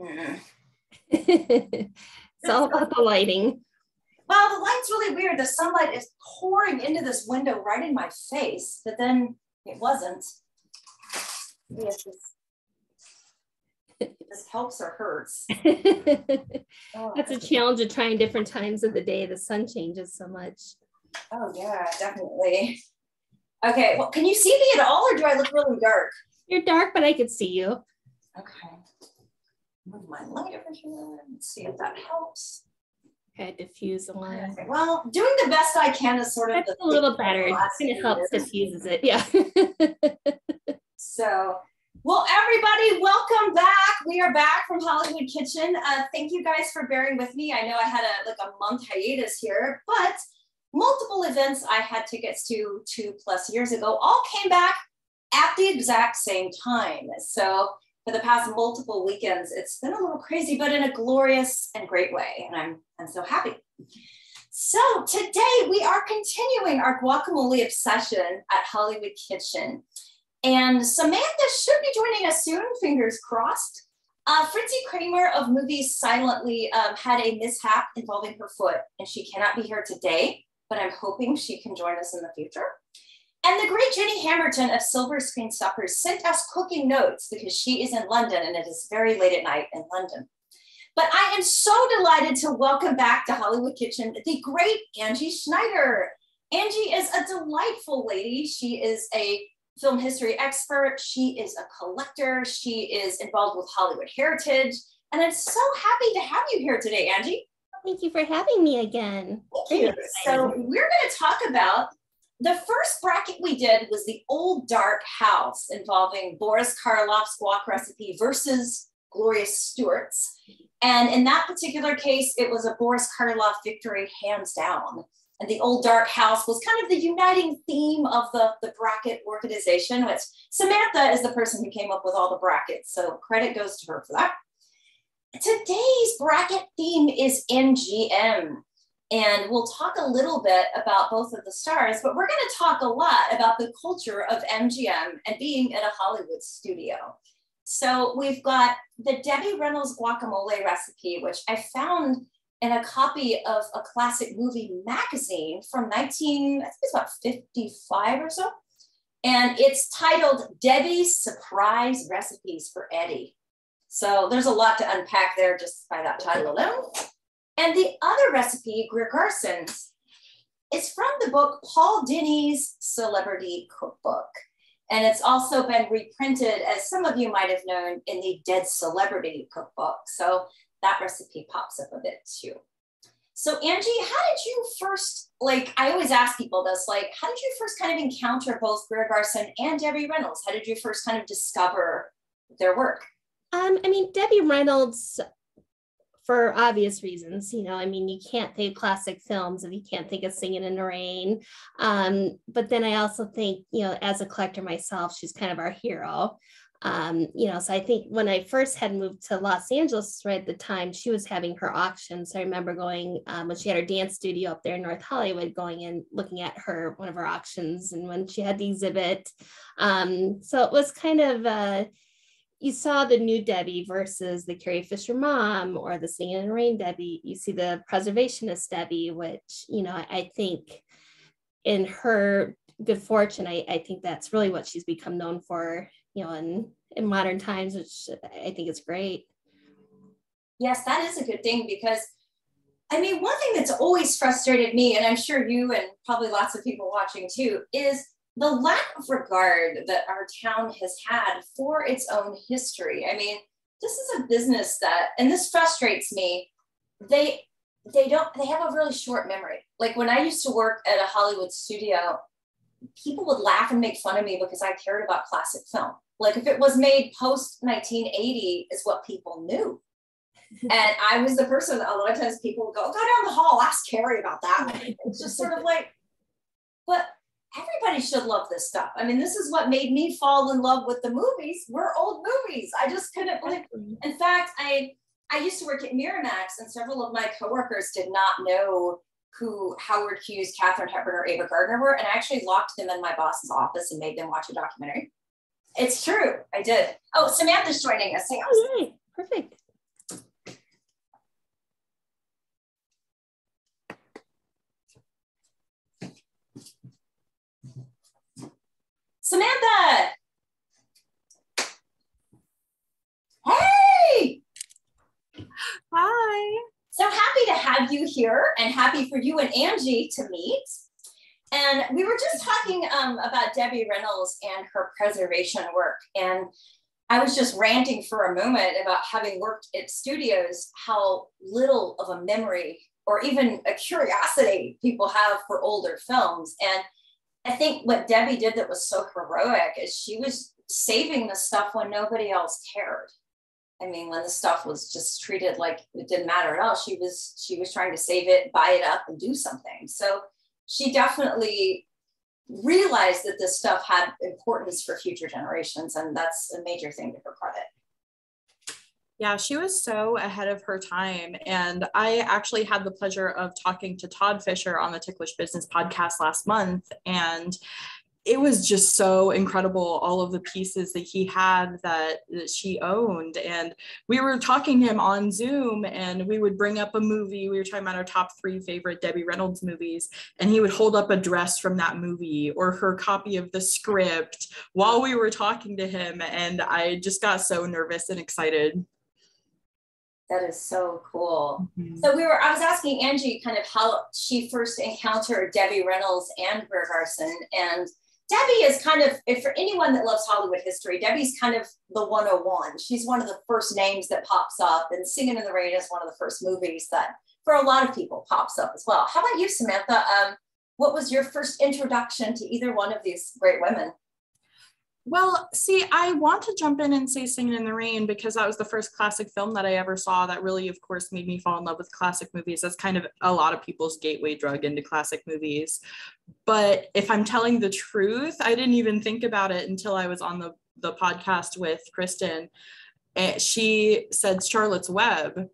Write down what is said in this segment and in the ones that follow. Okay. It's all about the lighting. Wow, the light's really weird. The sunlight is pouring into this window right in my face, but then it wasn't. Yeah, this helps or hurts. Oh, that's a challenge of trying different times of the day. The sun changes so much. Oh yeah, definitely. Okay, well, can you see me at all, or do I look really dark? You're dark, but I could see you. Okay. Move my light over here and see if that helps. Okay, diffuse the line. Okay. Well, doing the best I can is sort of a little better. It's gonna help diffuses it, yeah. So, well, everybody, welcome back. We are back from Hollywood Kitchen. Thank you guys for bearing with me. I know I had a month hiatus here, but multiple events I had tickets to 2+ years ago all came back at the exact same time. So for the past multiple weekends, it's been a little crazy, but in a glorious and great way. And I'm so happy. So today we are continuing our guacamole obsession at Hollywood Kitchen. And Samantha should be joining us soon, fingers crossed. Fritzi Kramer of Movies Silently had a mishap involving her foot, and she cannot be here today, but I'm hoping she can join us in the future. And the great Jenny Hammerton of Silver Screen Suppers sent us cooking notes because she is in London and it is very late at night in London. But I am so delighted to welcome back to Hollywood Kitchen the great Angie Schneider. Angie is a delightful lady. She is a film history expert. She is a collector. She is involved with Hollywood Heritage. And I'm so happy to have you here today, Angie. Thank you for having me again. Thank you. So we're going to talk about the first bracket we did was The Old Dark House, involving Boris Karloff's guac recipe versus Gloria Stewart's. And in that particular case, it was a Boris Karloff victory, hands down. And The Old Dark House was kind of the uniting theme of the bracket organization, which Samantha is the person who came up with all the brackets. So credit goes to her for that. Today's bracket theme is MGM. And we'll talk a little bit about both of the stars, but we're going to talk a lot about the culture of MGM and being at a Hollywood studio. So we've got the Debbie Reynolds guacamole recipe, which I found in a copy of a classic movie magazine from 1955 or so. And it's titled Debbie's Surprise Recipes for Eddie. So there's a lot to unpack there just by that title alone. And the other recipe, Greer Garson's, is from the book Paul Denny's Celebrity Cookbook. And it's also been reprinted, as some of you might have known, in the Dead Celebrity Cookbook. So that recipe pops up a bit too. So Angie, how did you first, like, I always ask people this, like, how did you first kind of encounter both Greer Garson and Debbie Reynolds? How did you first kind of discover their work? I mean, Debbie Reynolds, for obvious reasons, you know, I mean, you can't think of classic films if you can't think of Singing in the Rain. But then I also think, you know, as a collector myself, she's kind of our hero. You know, so I think when I first had moved to Los Angeles, right at the time, she was having her auctions. So I remember going when she had her dance studio up there in North Hollywood, going and looking at her, one of her auctions, and when she had the exhibit. So it was kind of, you saw the new Debbie versus the Carrie Fisher mom or the Singing in the Rain Debbie. You see the preservationist Debbie, which, you know, I think in her good fortune, I think that's really what she's become known for, you know, in modern times, which I think is great. Yes, that is a good thing, because I mean, one thing that's always frustrated me, and I'm sure you and probably lots of people watching too, is the lack of regard that our town has had for its own history. I mean, this is a business that, and this frustrates me, they have a really short memory. Like when I used to work at a Hollywood studio, people would laugh and make fun of me because I cared about classic film. Like if it was made post 1980 is what people knew. And I was the person that a lot of times people would go down the hall, ask Carrie about that. It's just sort of like, but everybody should love this stuff. I mean, this is what made me fall in love with the movies. We're old movies. I just couldn't believe. In fact, I used to work at Miramax, and several of my coworkers did not know who Howard Hughes, Katharine Hepburn, or Ava Gardner were, and I actually locked them in my boss's office and made them watch a documentary. It's true, I did. Oh, Samantha's joining us. Hang on. Oh, yay. Perfect. Samantha! Hey! Hi. So happy to have you here and happy for you and Angie to meet. And we were just talking about Debbie Reynolds and her preservation work. And I was just ranting for a moment about having worked at studios, how little of a memory or even a curiosity people have for older films. And I think what Debbie did that was so heroic is she was saving the stuff when nobody else cared. I mean, when the stuff was just treated like it didn't matter at all, she was trying to save it, buy it up, and do something. So she definitely realized that this stuff had importance for future generations, and that's a major thing to her credit. Yeah, she was so ahead of her time. And I actually had the pleasure of talking to Todd Fisher on the Ticklish Business podcast last month. And it was just so incredible, all of the pieces that he had that she owned. And we were talking to him on Zoom, and we would bring up a movie. We were talking about our top 3 favorite Debbie Reynolds movies, and he would hold up a dress from that movie or her copy of the script while we were talking to him. And I just got so nervous and excited. That is so cool. Mm-hmm. So I was asking Angie kind of how she first encountered Debbie Reynolds and Greer Garson. And Debbie is kind of, if for anyone that loves Hollywood history, Debbie's kind of the 101. She's one of the first names that pops up, and Singing in the Rain is one of the first movies that for a lot of people pops up as well. How about you, Samantha? What was your first introduction to either one of these great women? Well, see, I want to jump in and say Singing in the Rain because that was the first classic film that I ever saw that really, of course, made me fall in love with classic movies. That's kind of a lot of people's gateway drug into classic movies. But if I'm telling the truth, I didn't even think about it until I was on the podcast with Kristen. And she said Charlotte's Web.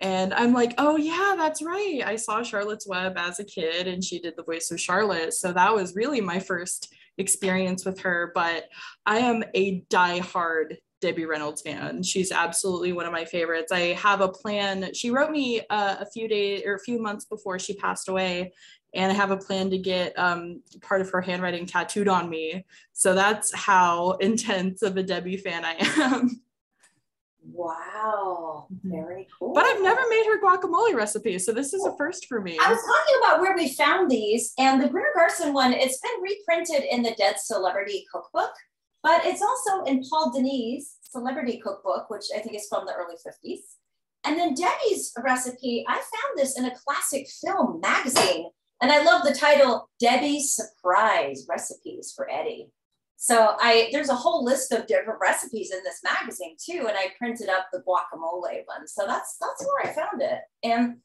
And I'm like, oh yeah, that's right. I saw Charlotte's Web as a kid, and she did the voice of Charlotte. So that was really my first experience with her. But I am a diehard Debbie Reynolds fan. She's absolutely one of my favorites. I have a plan. She wrote me a few months before she passed away, and I have a plan to get part of her handwriting tattooed on me. So that's how intense of a Debbie fan I am. Wow, very cool. But I've never made her guacamole recipe, so this is a first for me. I was talking about where we found these, and the Greer Garson one, it's been reprinted in the Dead Celebrity Cookbook, but it's also in Paul Denys' Celebrity Cookbook, which I think is from the early 50s. And then Debbie's recipe, I found this in a classic film magazine, and I love the title, Debbie's Surprise Recipes for Eddie. So there's a whole list of different recipes in this magazine too, and I printed up the guacamole one. So that's where I found it. And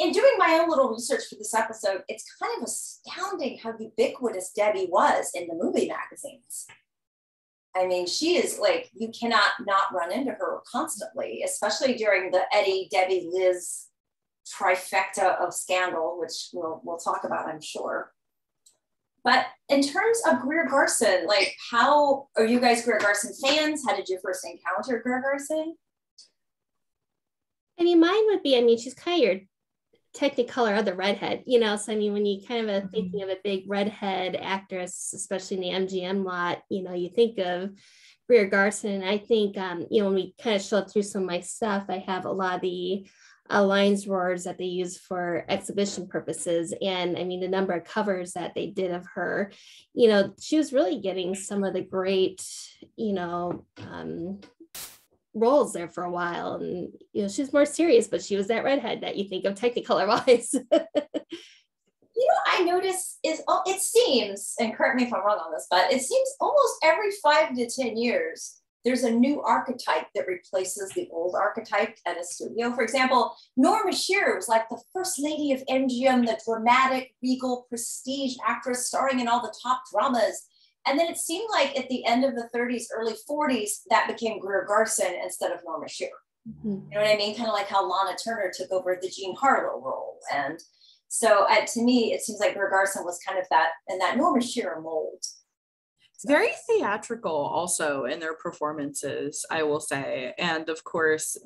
in doing my own little research for this episode, it's kind of astounding how ubiquitous Debbie was in the movie magazines. I mean, she is like, you cannot not run into her constantly, especially during the Eddie, Debbie, Liz trifecta of scandal, which we'll talk about, I'm sure. But in terms of Greer Garson, like, how are you guys Greer Garson fans? How did you first encounter Greer Garson? I mean, mine would be, I mean, she's kind of your Technicolor other redhead, you know? So, I mean, when you kind of are thinking of a big redhead actress, especially in the MGM lot, you know, you think of Greer Garson. I think, you know, when we kind of showed through some of my stuff, I have a lot of the lines roars that they use for exhibition purposes. And I mean, the number of covers that they did of her, you know, she was really getting some of the great, you know, roles there for a while. And, you know, she's more serious, but she was that redhead that you think of Technicolor wise. You know, I notice is, it seems, and correct me if I'm wrong on this, but it seems almost every 5 to 10 years, there's a new archetype that replaces the old archetype at a studio. For example, Norma Shearer was like the first lady of MGM, the dramatic, regal, prestige actress starring in all the top dramas. And then it seemed like at the end of the 30s, early 40s, that became Greer Garson instead of Norma Shearer. Mm-hmm. You know what I mean? Kind of like how Lana Turner took over the Jean Harlow role. And So to me, it seems like Greer Garson was kind of that, and that Norma Shearer mold. So. Very theatrical also in their performances, I will say. And of course,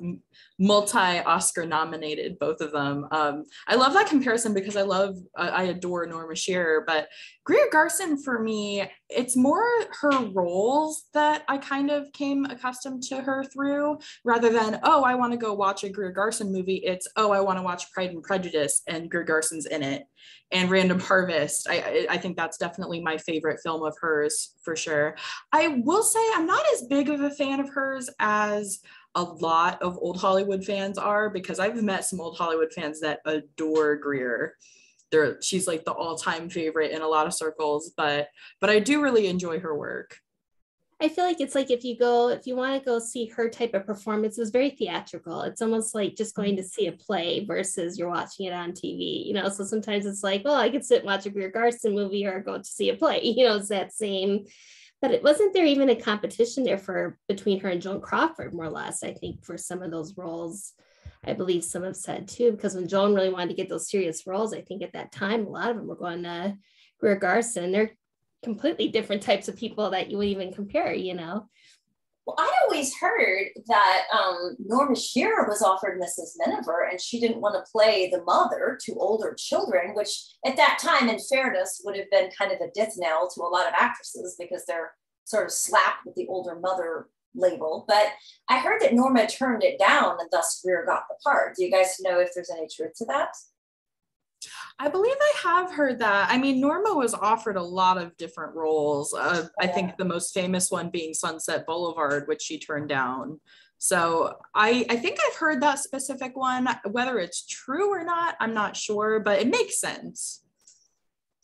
multi-Oscar nominated, both of them. I love that comparison because I adore Norma Shearer, but Greer Garson for me, it's more her roles that I kind of came accustomed to her through, rather than, oh, I want to go watch a Greer Garson movie. It's, oh, I want to watch Pride and Prejudice and Greer Garson's in it, and Random Harvest. I think that's definitely my favorite film of hers, for sure. I will say I'm not as big of a fan of hers as a lot of old Hollywood fans are, because I've met some old Hollywood fans that adore Greer. She's like the all-time favorite in a lot of circles, but I do really enjoy her work. I feel like it's like if you want to go see her type of performance, it's very theatrical. It's almost like just going to see a play versus you're watching it on TV, you know? So sometimes it's like, well, I could sit and watch a Greer Garson movie or go to see a play, you know, it's that same. But it wasn't there even a competition there between her and Joan Crawford, more or less, I think, for some of those roles. I believe some have said too, because when Joan really wanted to get those serious roles, I think at that time, a lot of them were going to Greer Garson. They're completely different types of people that you would even compare, you know? Well, I always heard that Norma Shearer was offered Mrs. Miniver, and she didn't want to play the mother to older children, which at that time, in fairness, would have been kind of a death knell to a lot of actresses because they're sort of slapped with the older mother label. But I heard that Norma turned it down, and thus Greer got the part. Do you guys know if there's any truth to that? I believe I have heard that. I mean, Norma was offered a lot of different roles. I think the most famous one being Sunset Boulevard, which she turned down. So I think I've heard that specific one. Whether it's true or not, I'm not sure, but it makes sense.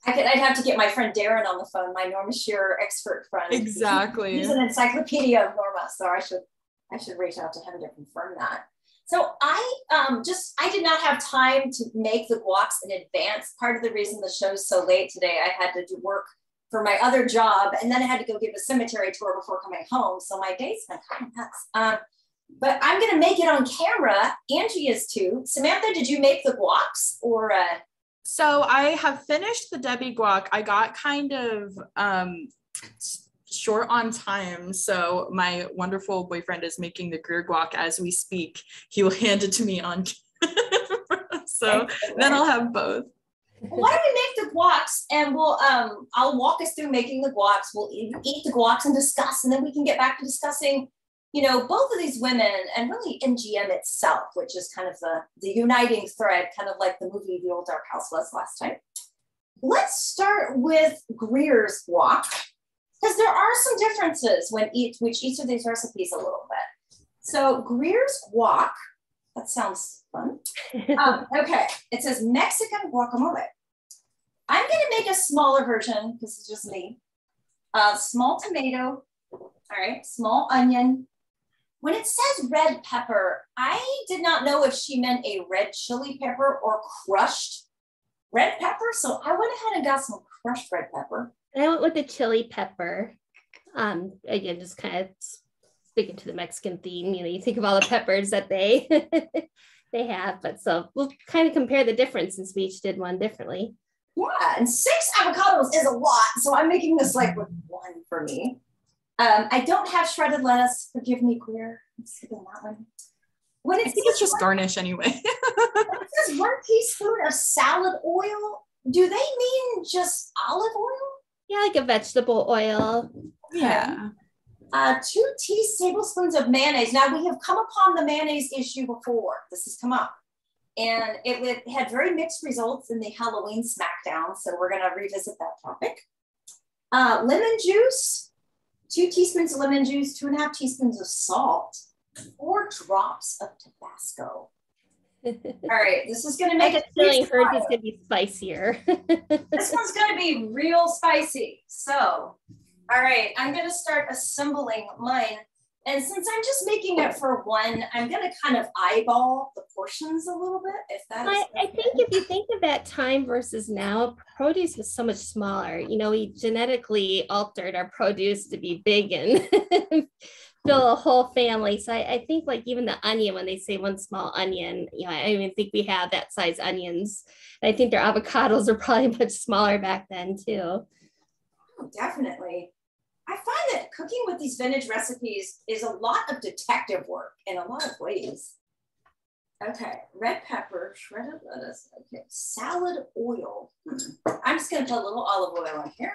I'd have to get my friend Darren on the phone, my Norma Shearer expert friend. Exactly. He's an encyclopedia of Norma, so I should reach out to him to confirm that. So I did not have time to make the walks in advance. Part of the reason the show's so late today, I had to do work for my other job, and then I had to go give a cemetery tour before coming home. So my day's been kind of nuts. But I'm gonna make it on camera. Angie is too. Samantha, did you make the walks or? So I have finished the Debbie guac. I got kind of short on time, so my wonderful boyfriend is making the Greer guac as we speak. He will hand it to me on camera. So then I'll have both. Why don't we make the guacs, and we'll I'll walk us through making the guacs. We'll eat the guacs and discuss, and then we can get back to discussing, you know, both of these women and really MGM itself, which is kind of the uniting thread, kind of like the movie The Old Dark House was last time. Let's start with Greer's guac, because there are some differences when each of these recipes a little bit. So Greer's guac, that sounds fun. Okay, it says Mexican guacamole. I'm gonna make a smaller version, because it's just me. Small tomato, all right, small onion. When it says red pepper, I did not know if she meant a red chili pepper or crushed red pepper. So I went ahead and got some crushed red pepper. And I went with the chili pepper. Again, just kind of sticking to the Mexican theme. You know, you think of all the peppers that they have, but so we'll kind of compare the difference since we each did one differently. Yeah, and 6 avocados is a lot. So I'm making this like with one for me. I don't have shredded lettuce. Forgive me, Greer. I'm skipping that one. When I think it's just garnish anyway. It says 1 teaspoon of salad oil. Do they mean just olive oil? Yeah, like a vegetable oil. Yeah. 2 tablespoons of mayonnaise. Now, we have come upon the mayonnaise issue before. This has come up. And it had very mixed results in the Halloween Smackdown. So we're going to revisit that topic. Lemon juice. 2 teaspoons of lemon juice. 2.5 teaspoons of salt. 4 drops of Tabasco. All right, this is going to make it. I heard this is going to be spicier. This one's going to be real spicy. So, all right, I'm going to start assembling mine. And since I'm just making it for one, I'm going to kind of eyeball the portions a little bit. If that is I think if you think of that time versus now, produce was so much smaller. You know, we genetically altered our produce to be big and still a whole family. So I think like even the onion, when they say one small onion, you know, I don't even think we have that size onions. And I think their avocados are probably much smaller back then too. Oh, definitely. I find that cooking with these vintage recipes is a lot of detective work in a lot of ways. Okay, red pepper, shredded lettuce, okay, salad oil. I'm just gonna put a little olive oil on here.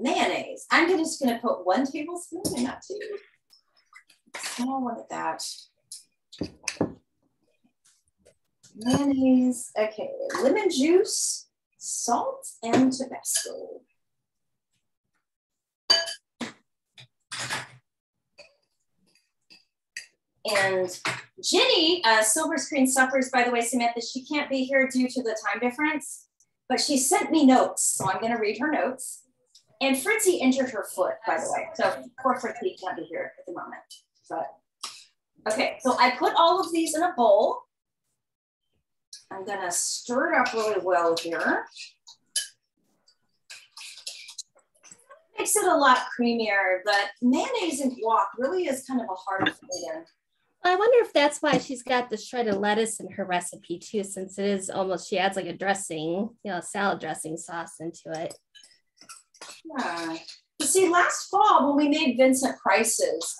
Mayonnaise. I'm just gonna put 1 tablespoon and not 2. Small one at that. Mayonnaise, okay, lemon juice, salt, and Tabasco. And Jenny, Silver Screen Suppers, by the way, Samantha, she can't be here due to the time difference, but she sent me notes, so I'm gonna read her notes. And Fritzy injured her foot, by the way, so poor Fritzy can't be here at the moment. But okay, so I put all of these in a bowl. I'm gonna stir it up really well here. Makes it a lot creamier, but mayonnaise and guac really is kind of a hard thing. I wonder if that's why she's got the shredded lettuce in her recipe too, since it is almost, she adds like a dressing, you know, salad dressing sauce into it. Yeah. You see, last fall when we made Vincent Price's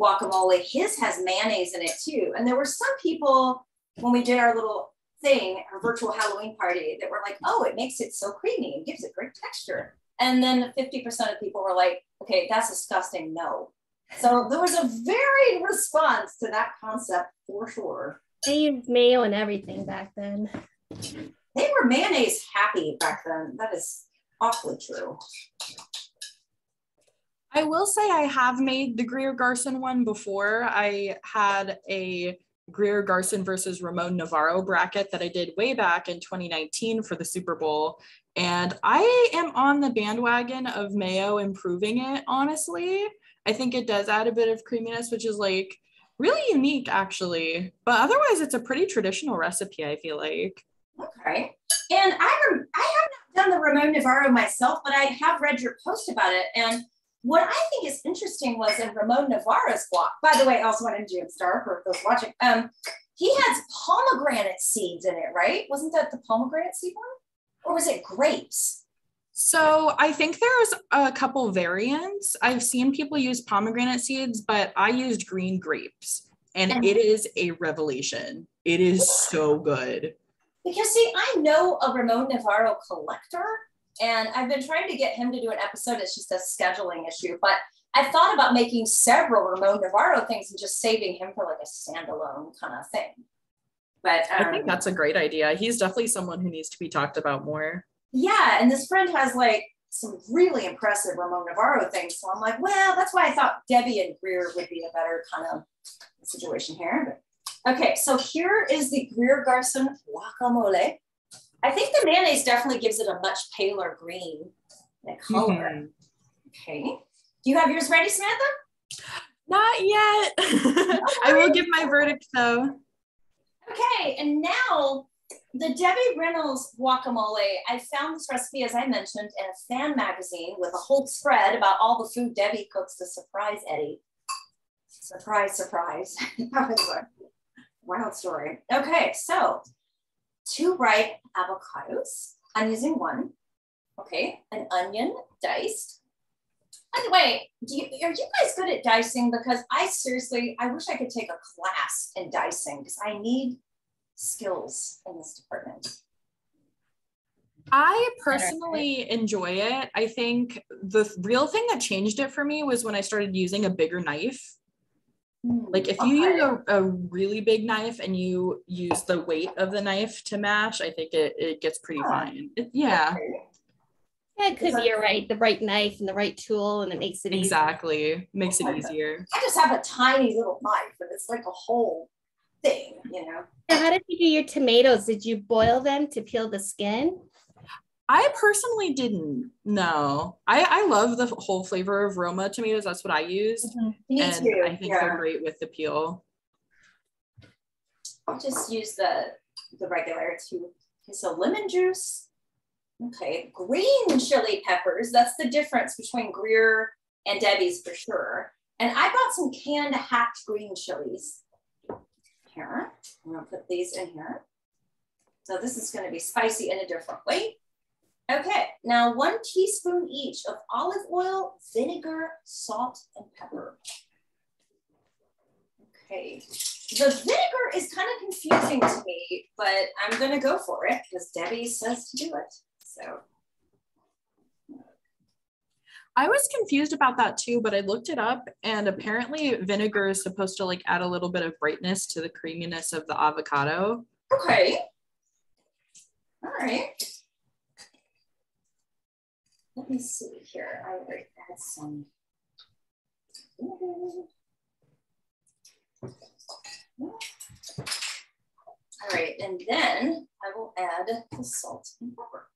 guacamole, his has mayonnaise in it too. And there were some people, when we did our little thing, our virtual Halloween party, that were like, oh, it makes it so creamy and gives it great texture. And then 50% of people were like, okay, that's disgusting, no. So there was a varied response to that concept for sure. They used mayo and everything back then. They were mayonnaise happy back then. That is awfully true. I will say I have made the Greer Garson one before. I had a Greer Garson versus Ramón Novarro bracket that I did way back in 2019 for the Super Bowl. And I am on the bandwagon of mayo improving it, honestly. I think it does add a bit of creaminess, which is like really unique actually. But otherwise it's a pretty traditional recipe, I feel like. Okay. And I have not done the Ramón Novarro myself, but I have read your post about it. And what I think is interesting was in Ramón Novarro's guac, by the way, also on MGM Star for those watching, he has pomegranate seeds in it, right? Wasn't that the pomegranate seed one? Or was it grapes? So I think there's a couple variants. I've seen people use pomegranate seeds, but I used green grapes and it is a revelation. It is so good. Because see, I know a Ramón Novarro collector, and I've been trying to get him to do an episode. It's just a scheduling issue, but I thought about making several Ramón Novarro things and just saving him for like a standalone kind of thing. But I think that's a great idea. He's definitely someone who needs to be talked about more. Yeah, and this friend has like some really impressive Ramón Novarro things. So I'm like, well, that's why I thought Debbie and Greer would be a better kind of situation here. But, okay, so here is the Greer Garson guacamole. I think the mayonnaise definitely gives it a much paler green color. Mm-hmm. Okay. Do you have yours ready, Samantha? Not yet. Okay. I will give my verdict though. Okay, and now the Debbie Reynolds guacamole. I found this recipe, as I mentioned, in a fan magazine with a whole spread about all the food Debbie cooks to surprise Eddie. Surprise, surprise. That was a wild story. Okay, so 2 ripe avocados. I'm using 1. Okay, an onion diced. By the way, are you guys good at dicing? Because I wish I could take a class in dicing because I need skills in this department. I personally enjoy it. I think the real thing that changed it for me was when I started using a bigger knife. Like if you use a really big knife and you use the weight of the knife to match, I think it gets pretty fine. Yeah. Yeah, it could be the right knife and the right tool, and it makes it easier. Makes it easier. I just have a tiny little knife, but it's like a whole thing, you know? So how did you do your tomatoes? Did you boil them to peel the skin? I personally didn't, no. I love the whole flavor of Roma tomatoes. That's what I used. Mm-hmm. Me too. I think they're great with the peel. I'll just use the regular too. So lemon juice. Okay, green chili peppers. That's the difference between Greer and Debbie's for sure. And I bought some canned hacked green chilies here. I'm gonna put these in here. So this is gonna be spicy in a different way. Okay, now 1 teaspoon each of olive oil, vinegar, salt, and pepper. Okay, the vinegar is kind of confusing to me, but I'm gonna go for it because Debbie says to do it, so. I was confused about that too, but I looked it up and apparently vinegar is supposed to like add a little bit of brightness to the creaminess of the avocado. Okay, all right. Let me see here, I would add some. All right, and then I will add the salt and pepper.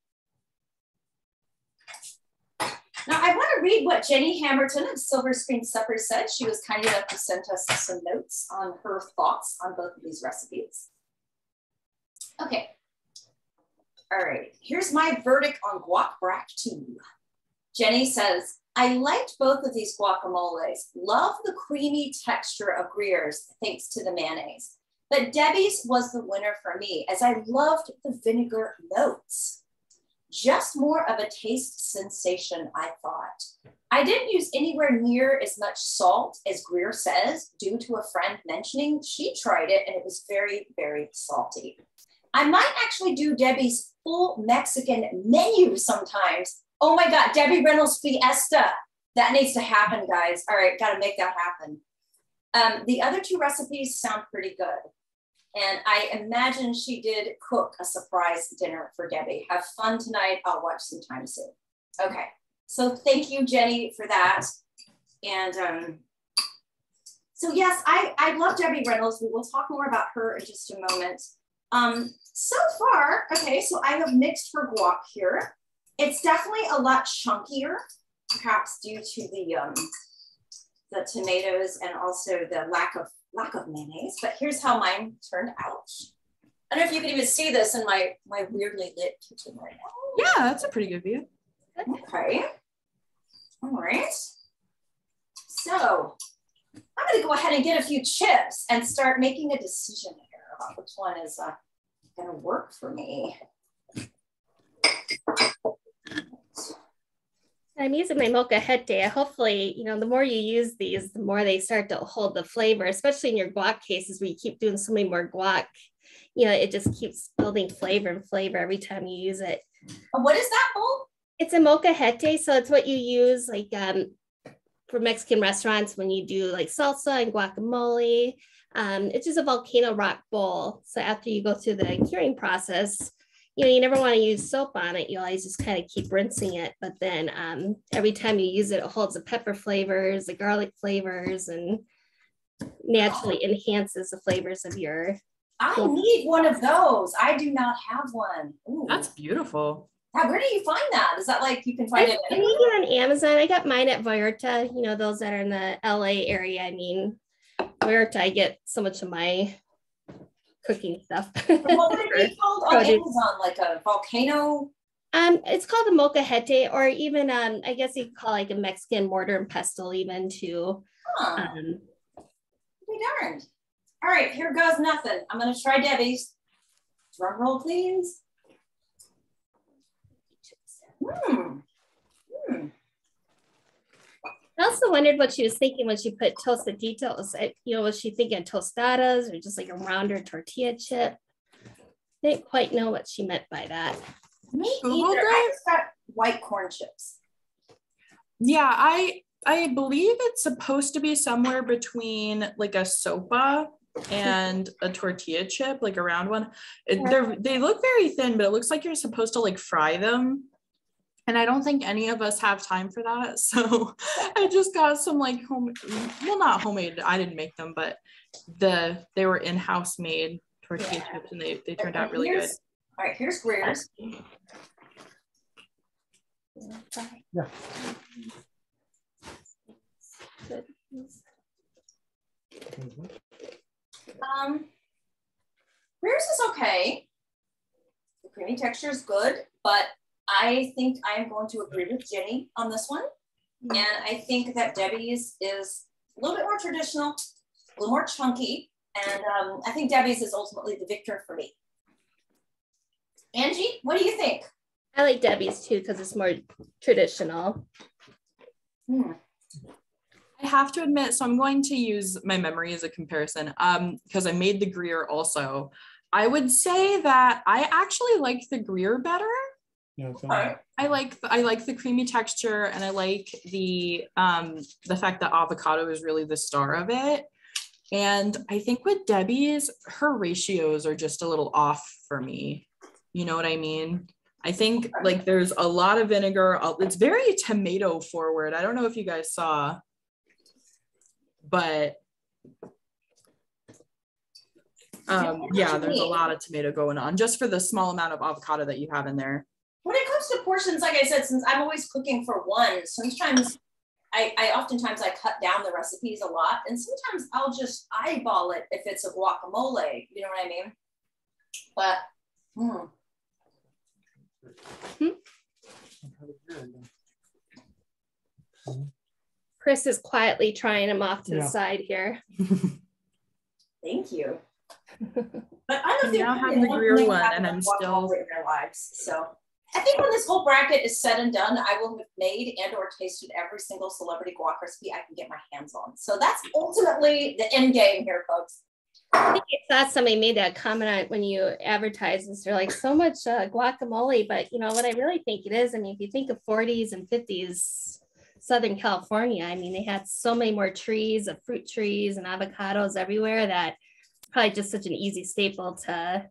Now I want to read what Jenny Hammerton of Silver Screen Supper said. She was kind enough to send us some notes on her thoughts on both of these recipes. Okay. All right, here's my verdict on guac brac two. Jenny says, I liked both of these guacamoles. Love the creamy texture of Greer's, thanks to the mayonnaise. But Debbie's was the winner for me, as I loved the vinegar notes. Just more of a taste sensation, I thought. I didn't use anywhere near as much salt as Greer says, due to a friend mentioning she tried it and it was very, very salty. I might actually do Debbie's full Mexican menu sometimes. Oh my God, Debbie Reynolds Fiesta. That needs to happen, guys. All right, gotta make that happen. The other two recipes sound pretty good. And I imagine she did cook a surprise dinner for Debbie. Have fun tonight, I'll watch some time soon. Okay, so thank you, Jenny, for that. And so yes, I love Debbie Reynolds. We will talk more about her in just a moment. So far, okay, so I have mixed her guac here. It's definitely a lot chunkier, perhaps due to the tomatoes and also the lack of mayonnaise, but here's how mine turned out. I don't know if you can even see this in my weirdly lit kitchen right now. Yeah, that's a pretty good view. Okay, all right. So I'm gonna go ahead and get a few chips and start making a decision here about which one is gonna work for me. I'm using my molcajete. Hopefully, you know, the more you use these, the more they start to hold the flavor, especially in your guac cases where you keep doing so many more guac. You know, it just keeps building flavor and flavor every time you use it. What is that bowl? It's a molcajete. So it's what you use like for Mexican restaurants when you do like salsa and guacamole. It's just a volcano rock bowl. So after you go through the curing process, you know, you never want to use soap on it. You always just kind of keep rinsing it. But then every time you use it, it holds the pepper flavors, the garlic flavors, and naturally enhances the flavors of your. I need one of those. I do not have one. Ooh. That's beautiful. Now, where do you find that? Is that like you can find it? I need it on Amazon. I got mine at Vallarta. You know, those that are in the LA area. I mean, Vallarta, I get so much of my cooking stuff. What would it be called on Amazon? Like a volcano? It's called a molcajete, or even I guess you could call like a Mexican mortar and pestle, even too. Huh. Be darned. All right, here goes nothing. I'm gonna try Debbie's. Drum roll, please. I also wondered what she was thinking when she put tostaditos. You know, was she thinking tostadas or just like a rounder tortilla chip? Didn't quite know what she meant by that. Me either. I just got white corn chips. Yeah, I believe it's supposed to be somewhere between like a sopa and a tortilla chip, like a round one. They look very thin, but it looks like you're supposed to like fry them. And I don't think any of us have time for that. So I just got some like not homemade, I didn't make them, but they were in-house made tortilla chips and they turned out really good. All right, here's Greer's. Yeah. Greer's is okay. The creamy architecture is good, but I think I'm going to agree with Jenny on this one. And I think that Debbie's is a little bit more traditional, a little more chunky. And I think Debbie's is ultimately the victor for me. Angie, what do you think? I like Debbie's too, because it's more traditional. Hmm. I have to admit, so I'm going to use my memory as a comparison because I made the Greer also. I would say that I actually like the Greer better. No, I like the creamy texture, and I like the fact that avocado is really the star of it. And I think with Debbie's, her ratios are just a little off for me. You know what I mean? I think like there's a lot of vinegar. It's very tomato forward. I don't know if you guys saw, but yeah, there's a lot of tomato going on just for the small amount of avocado that you have in there. When it comes to portions, like I said, since I'm always cooking for one, sometimes I oftentimes I cut down the recipes a lot, and sometimes I'll just eyeball it if it's a guacamole, you know what I mean? But, Chris is quietly trying them off to the side here. Thank you. But I don't think I have the Greer one, and I'm still in their lives. So I think when this whole bracket is said and done, I will have made and/or tasted every single celebrity guac recipe I can get my hands on. So that's ultimately the end game here, folks. I think it's not somebody made that comment when you advertise this. They're like, so much guacamole, but you know what I really think it is? I mean, if you think of 40s and 50s Southern California, I mean, they had so many more trees of fruit trees and avocados everywhere that probably just such an easy staple to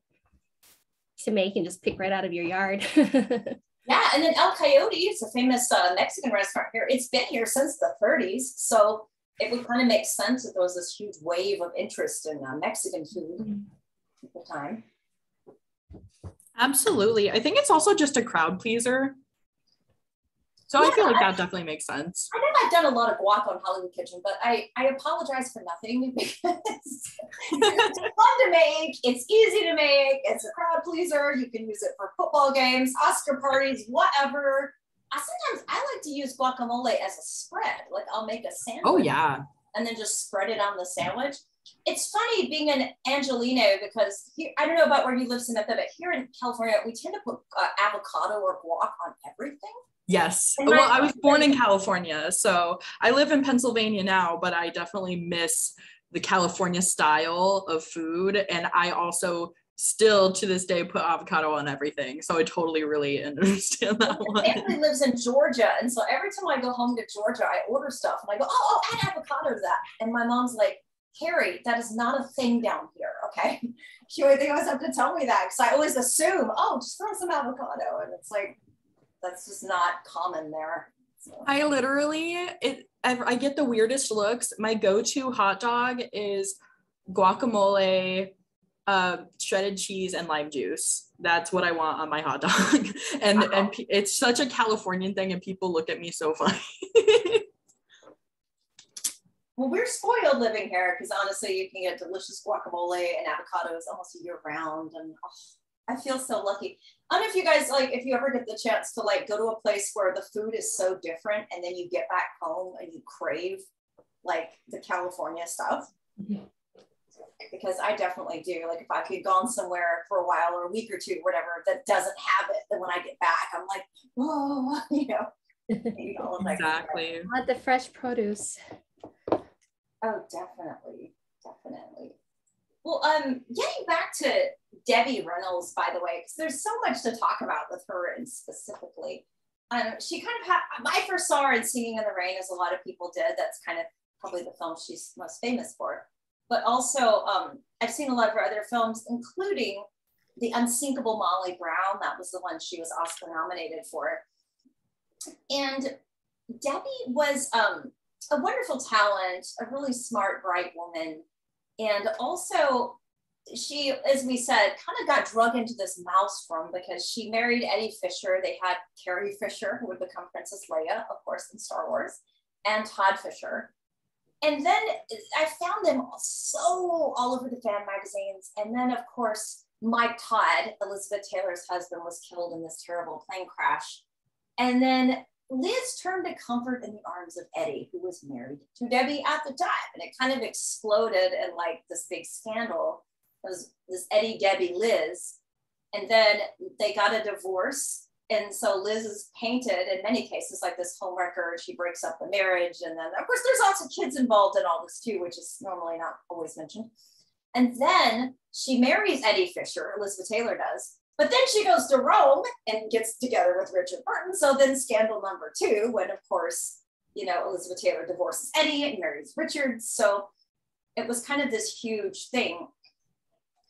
make and just pick right out of your yard. Yeah, and then El Coyote, it's a famous Mexican restaurant here. It's been here since the 30s, so it would kind of make sense that there was this huge wave of interest in Mexican food at the time. Absolutely. I think it's also just a crowd pleaser. So yeah, I feel like that definitely makes sense. I know I've done a lot of guac on Hollywood Kitchen, but I apologize for nothing because it's fun to make, it's easy to make, it's a crowd pleaser, you can use it for football games, Oscar parties, whatever. I like to use guacamole as a spread. Like I'll make a sandwich. Oh yeah. And then just spread it on the sandwich. It's funny being an Angelino because here, I don't know about where you live, Samantha, but here in California, we tend to put avocado or guac on everything. Yes. And well, I was born in California, so I live in Pennsylvania now, but I definitely miss the California style of food. And I also still to this day put avocado on everything, so I totally really understand that one. My family lives in Georgia, and so every time I go home to Georgia I order stuff and I go, oh add avocado to that, and my mom's like, Carrie, that is not a thing down here, okay? They always have to tell me that because I always assume, oh, just throw some avocado, and it's like, that's just not common there. So. I literally I get the weirdest looks. My go-to hot dog is guacamole, shredded cheese and lime juice. That's what I want on my hot dog. And wow. And it's such a Californian thing, and people look at me so funny. Well, we're spoiled living here because honestly you can get delicious guacamole and avocados almost year round, and I feel so lucky. I don't know if you guys, like, if you ever get the chance to like go to a place where the food is so different and then you get back home and you crave like the California stuff. Mm-hmm. Because I definitely do. Like if I could have gone somewhere for a while or a week or two, whatever, that doesn't have it, then when I get back, I'm like, whoa, you know. You know, exactly. I want the fresh produce. Oh, definitely, definitely. Well, getting back to Debbie Reynolds, by the way, because there's so much to talk about with her, and specifically, she kind of had. I first saw her in Singing in the Rain, as a lot of people did. That's kind of probably the film she's most famous for. But also, I've seen a lot of her other films, including The Unsinkable Molly Brown. That was the one she was Oscar nominated for. And Debbie was a wonderful talent, a really smart, bright woman. And also, she, as we said, kind of got drug into this maelstrom because she married Eddie Fisher. They had Carrie Fisher, who would become Princess Leia, of course, in Star Wars, and Todd Fisher. And then I found them all over the fan magazines. And then, of course, Mike Todd, Elizabeth Taylor's husband, was killed in this terrible plane crash. And then Liz turned to comfort in the arms of Eddie, who was married to Debbie at the time. And it kind of exploded in like this big scandal. It was this Eddie, Debbie, Liz. And then they got a divorce. And so Liz is painted in many cases like this homewrecker. She breaks up the marriage. And then of course there's lots of kids involved in all this too, which is normally not always mentioned. And then she marries Eddie Fisher, Elizabeth Taylor does, but then she goes to Rome and gets together with Richard Burton. So then scandal number two, when of course, you know, Elizabeth Taylor divorces Eddie and marries Richard. So it was kind of this huge thing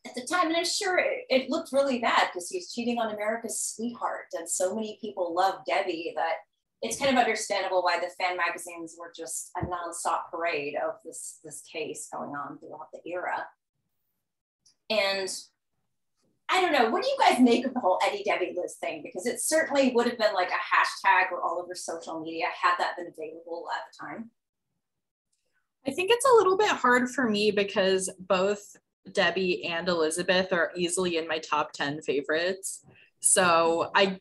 at the time. And I'm sure it looked really bad because he was cheating on America's sweetheart. And so many people loved Debbie that it's kind of understandable why the fan magazines were just a nonstop parade of this case going on throughout the era. And I don't know, what do you guys make of the whole Eddie, Debbie, Liz thing? Because it certainly would have been like a hashtag or all over social media had that been available at the time. I think it's a little bit hard for me because both Debbie and Elizabeth are easily in my top 10 favorites. So I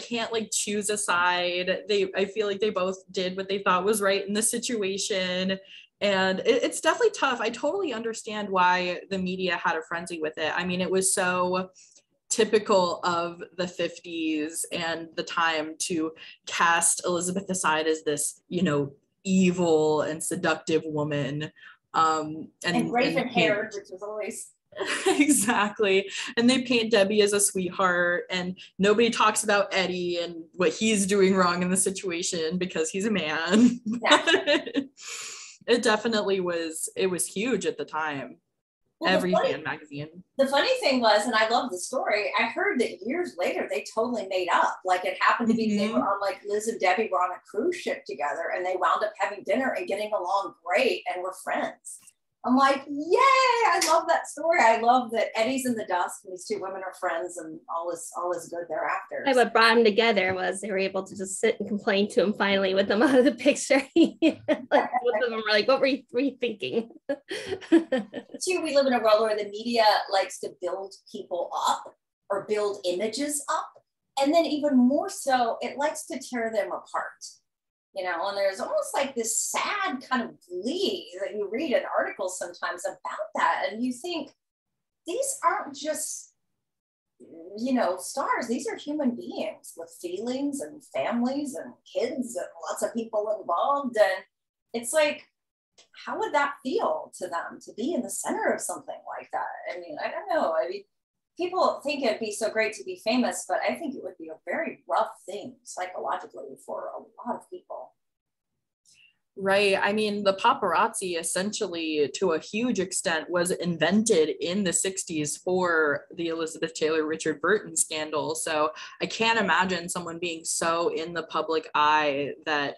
can't like choose a side. I feel like they both did what they thought was right in the situation. And it's definitely tough. I totally understand why the media had a frenzy with it. I mean, it was so typical of the 50s and the time to cast Elizabeth aside as this, you know, evil and seductive woman. And raven-haired, which was always... Exactly. And they paint Debbie as a sweetheart and nobody talks about Eddie and what he's doing wrong in the situation because he's a man. Yeah. It definitely was, it was huge at the time. Well, every fan magazine. The funny thing was, and I love the story, I heard that years later, they totally made up. Like it happened to be, they were on like, Liz and Debbie were on a cruise ship together and they wound up having dinner and getting along great and were friends. I'm like, yay, I love that story. I love that Eddie's in the dust and these two women are friends and all is good thereafter. And what brought them together was they were able to just sit and complain to him finally with them out of the picture. Like, both of them were like, what were you thinking? Too, we live in a world where the media likes to build people up or build images up. And then even more so, it likes to tear them apart. You know, and there's almost like this sad kind of glee that you read in articles sometimes about that. And you think, these aren't just, you know, stars. These are human beings with feelings and families and kids and lots of people involved. And it's like, how would that feel to them to be in the center of something like that? I mean, I don't know. I mean, people think it'd be so great to be famous, but I think it would be a very rough thing psychologically for a lot of people. Right. I mean, the paparazzi essentially, to a huge extent, was invented in the 60s for the Elizabeth Taylor, Richard Burton scandal. So I can't imagine someone being so in the public eye that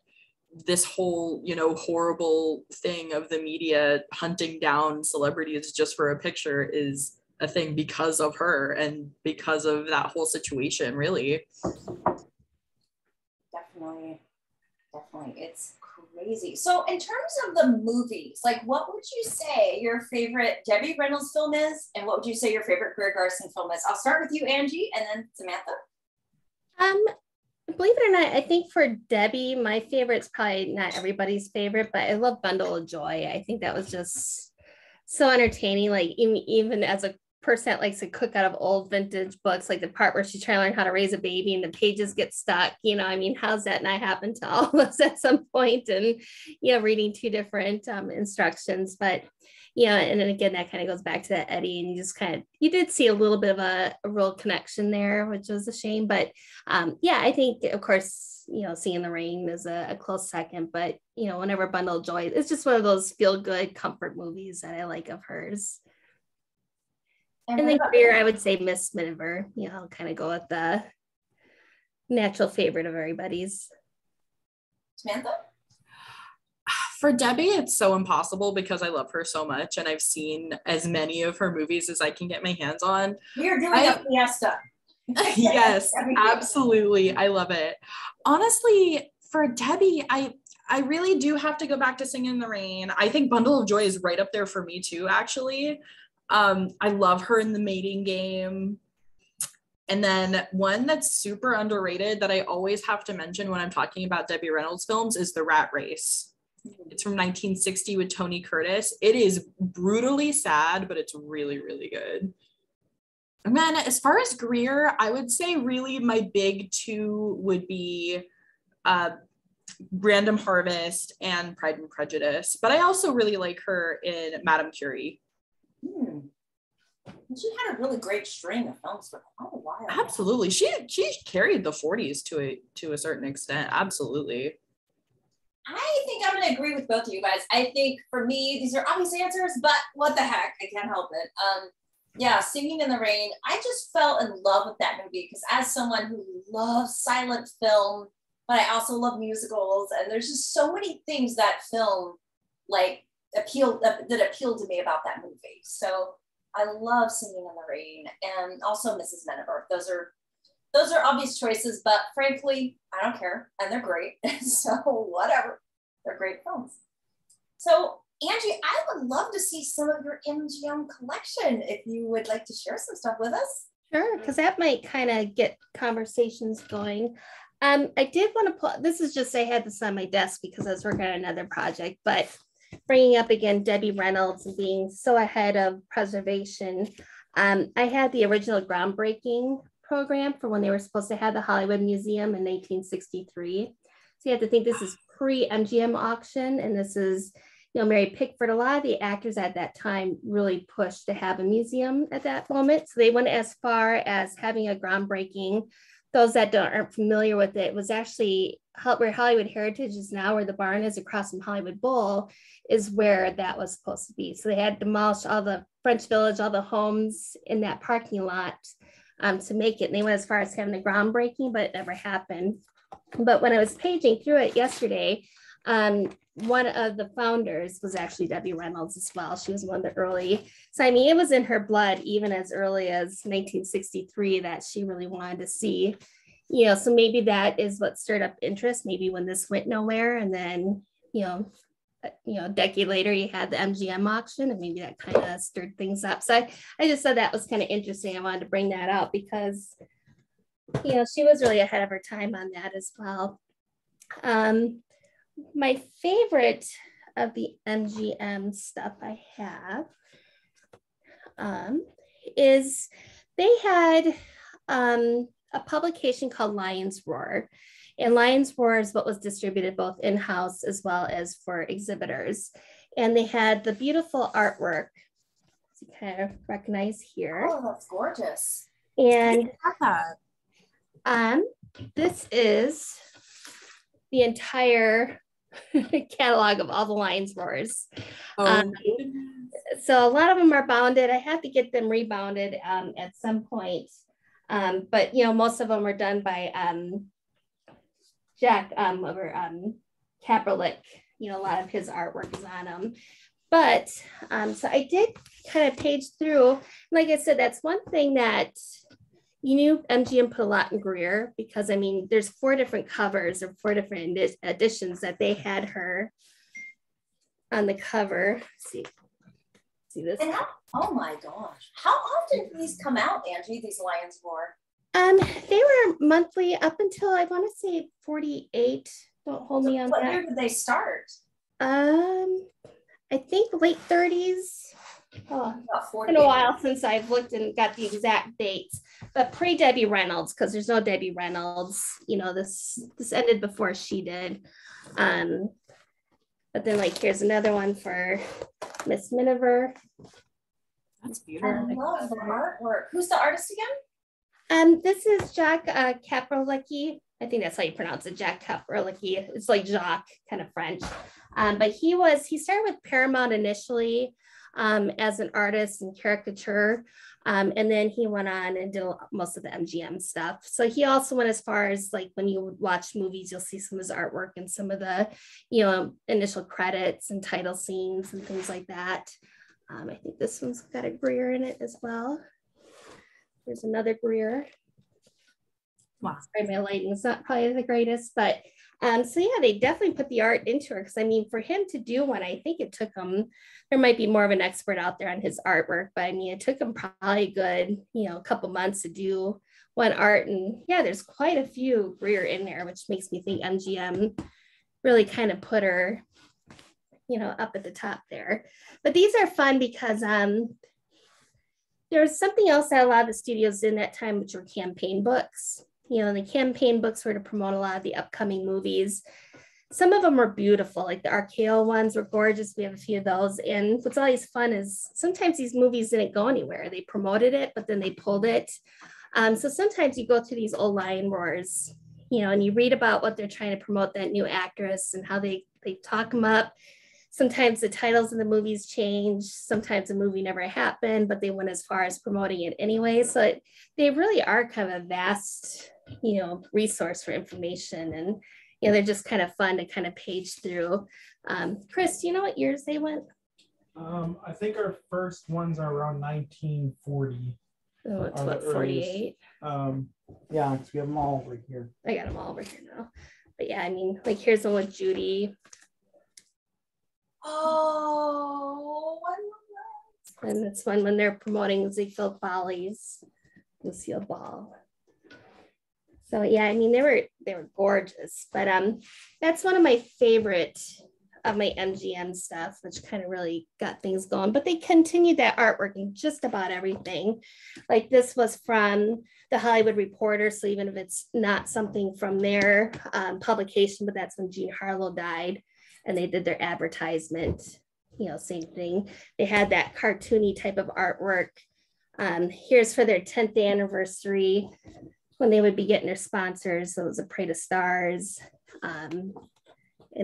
this whole, you know, horrible thing of the media hunting down celebrities just for a picture is a thing because of her and because of that whole situation, really. Definitely. It's crazy. So in terms of the movies, like what would you say your favorite Debbie Reynolds film is? And what would you say your favorite Greer Garson film is? I'll start with you, Angie, and then Samantha. Believe it or not, I think for Debbie, my favorite's probably not everybody's favorite, but I love Bundle of Joy. I think that was just so entertaining. Like even as a person that likes to cook out of old vintage books, like the part where she's trying to learn how to raise a baby and the pages get stuck, you know, I mean, how's that not happen to all of us at some point? And, you know, reading two different instructions, but, you know, and then again, that kind of goes back to that Eddie, and you did see a little bit of a real connection there, which was a shame, but yeah, I think of course, you know, Singing in the Rain is a close second, but you know, whenever Bundle of Joy, it's just one of those feel good comfort movies that I like of hers. And then Greer, I would say Mrs. Miniver. You know, I'll kind of go with the natural favorite of everybody's. Samantha? For Debbie, it's so impossible because I love her so much and I've seen as many of her movies as I can get my hands on. You're doing a fiesta. Yes, absolutely. I love it. Honestly, for Debbie, I really do have to go back to Singing in the Rain. I think Bundle of Joy is right up there for me too, actually. I love her in The Mating Game. And then one that's super underrated that I always have to mention when I'm talking about Debbie Reynolds films is The Rat Race. It's from 1960 with Tony Curtis. It is brutally sad, but it's really, really good. And then as far as Greer, I would say really my big two would be Random Harvest and Pride and Prejudice. But I also really like her in Madame Curie. She had a really great string of films for quite a while. Absolutely. She carried the 40s to a certain extent. Absolutely. I think I'm going to agree with both of you guys. I think for me, these are obvious answers, but what the heck? I can't help it. Yeah, Singing in the Rain. I just fell in love with that movie because as someone who loves silent film, but I also love musicals, and there's just so many things that film like appealed to me about that movie. So I love Singing in the Rain and also Mrs. Miniver. Those are obvious choices, but frankly, I don't care. And they're great. So whatever. They're great films. So Angie, I would love to see some of your MGM collection if you would like to share some stuff with us. Sure, because that might kind of get conversations going. I did want to pull, this is just, I had this on my desk because I was working on another project, but bringing up again Debbie Reynolds and being so ahead of preservation. I had the original groundbreaking program for when they were supposed to have the Hollywood Museum in 1963. So you have to think this is pre-MGM auction, and this is, you know, Mary Pickford. A lot of the actors at that time really pushed to have a museum at that moment. So they went as far as having a groundbreaking. Those that aren't familiar with it, was actually where Hollywood Heritage is now, where the barn is across from Hollywood Bowl, is where that was supposed to be. So they had demolished all the French Village, all the homes in that parking lot to make it. And they went as far as having the groundbreaking, but it never happened. But when I was paging through it yesterday, one of the founders was actually Debbie Reynolds as well. She was one of the early, so I mean, it was in her blood even as early as 1963 that she really wanted to see, you know, so maybe that is what stirred up interest, maybe when this went nowhere. And then, you know, a decade later, you had the MGM auction, and maybe that kind of stirred things up. So I just thought that was kind of interesting. I wanted to bring that out because, you know, she was really ahead of her time on that as well. My favorite of the MGM stuff I have is they had a publication called Lion's Roar. And Lion's Roar is what was distributed both in-house as well as for exhibitors. And they had the beautiful artwork, as you kind of recognize here. Oh, that's gorgeous. And this is the entire catalog of all the Lion's Roars. So a lot of them are bounded. I had to get them rebounded at some point. But you know, most of them were done by Jack over Kaperlik. You know, a lot of his artwork is on them. But so I did kind of page through. Like I said, that's one thing that you knew MGM put a lot in Greer, because I mean, there's four different covers or four different editions that they had her on the cover. See this? And oh my gosh. How often do these come out, Angie, these Lion's Roar? They were monthly up until I want to say 48. Don't hold me on that. What year did they start? I think late 30s. Oh, it's been a while since I've looked and got the exact dates, but pre-Debbie Reynolds, because there's no Debbie Reynolds, you know, this ended before she did. But then like, here's another one for Miss Miniver. That's beautiful. I love the artwork. Who's the artist again? This is Jack Kaperlik. I think that's how you pronounce it, Jack Kaperlik. It's like Jacques, kind of French. But he started with Paramount initially, as an artist and caricature, and then he went on and did most of the MGM stuff. So he also went as far as, like, when you watch movies, you'll see some of his artwork and some of the, you know, initial credits and title scenes and things like that. I think this one's got a Greer in it as well. There's another Greer. Wow. Sorry, my lighting's not probably the greatest, but So yeah, they definitely put the art into her, because I mean, for him to do one, I think it took him, there might be more of an expert out there on his artwork, but I mean, it took him probably a good, a couple months to do one art. And yeah, there's quite a few Greer in there, which makes me think MGM really kind of put her, up at the top there. But these are fun because there's something else that a lot of the studios did in that time, which were campaign books. And the campaign books were to promote a lot of the upcoming movies. Some of them were beautiful, like the RKO ones were gorgeous. We have a few of those. And what's always fun is sometimes these movies didn't go anywhere. They promoted it, but then they pulled it. So sometimes you go through these old Lion Roars, and you read about what they're trying to promote that new actress and how they talk them up. Sometimes the titles of the movies change. Sometimes the movie never happened, but they went as far as promoting it anyway. So they really are kind of a vast, resource for information. And, they're just kind of fun to kind of page through. Chris, do you know what years they went? I think our first ones are around 1940. Oh, it's what, 48? Yeah, because we have them all over here. I got them all over here now. But yeah, I mean, like here's the one with Judy. Oh, I love that. And it's fun when they're promoting Ziegfeld Follies, Lucille Ball. So yeah, I mean they were gorgeous, but that's one of my favorite of my MGM stuff, which kind of really got things going. But they continued that artwork in just about everything. Like this was from the Hollywood Reporter, so even if it's not something from their publication, but that's when Jean Harlow died. And they did their advertisement, same thing. They had that cartoony type of artwork. Here's for their 10th anniversary when they would be getting their sponsors. So it was a Parade of Stars. And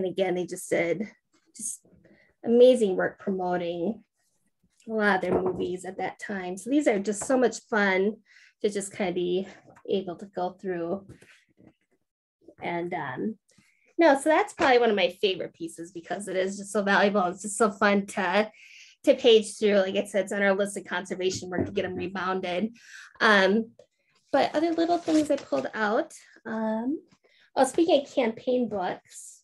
again, they just did just amazing work promoting a lot of their movies at that time. So these are just so much fun to just kind of be able to go through. And no, so that's probably one of my favorite pieces because it is just so valuable. It's just so fun to page through. Like I said, it's on our list of conservation work to get them rebounded. But other little things I pulled out. Speaking of campaign books,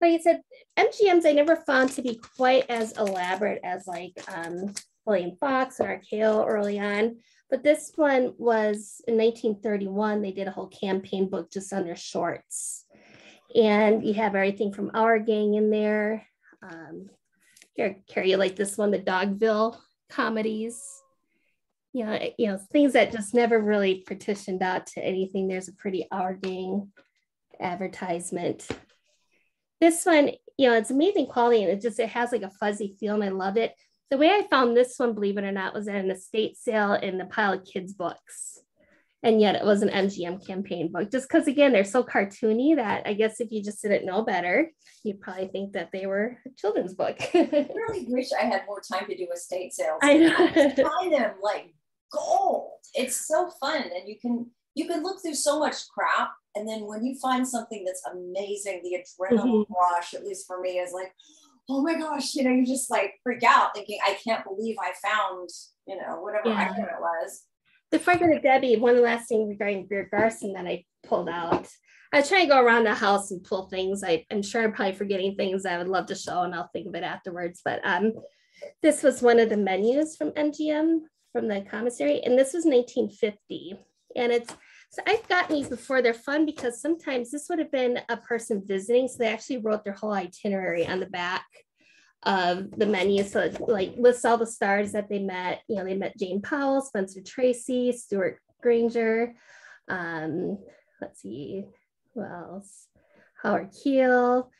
like I said, MGM's I never found to be quite as elaborate as like William Fox and RKO early on. But this one was in 1931, they did a whole campaign book just on their shorts. And you have everything from Our Gang in there. Here, Carrie, you like this one, the Dogville comedies. Things that just never really partitioned out to anything. There's a pretty Our Gang advertisement. This one, it's amazing quality and it has like a fuzzy feel and I love it. The way I found this one, believe it or not, was at an estate sale in the pile of kids' books. And yet it was an MGM campaign book, just because, again, they're so cartoony that I guess if you just didn't know better, you'd probably think that they were a children's book. I really wish I had more time to do estate sales. I know. I buy them like gold. It's so fun. And you can look through so much crap. And then when you find something that's amazing, the adrenaline rush, at least for me, is like, oh my gosh, you just like freak out thinking, I can't believe I found, whatever item it was. The Frightened of Debbie, one last thing regarding Greer Garson that I pulled out. I was trying to go around the house and pull things. I'm sure I'm probably forgetting things I would love to show and I'll think of it afterwards. But this was one of the menus from MGM, from the commissary. And this was 1950. And so I've gotten these before. They're fun because sometimes this would have been a person visiting. So they actually wrote their whole itinerary on the back of the menu. So it like lists all the stars that they met. They met Jane Powell, Spencer Tracy, Stuart Granger. Let's see, who else? Howard Keel.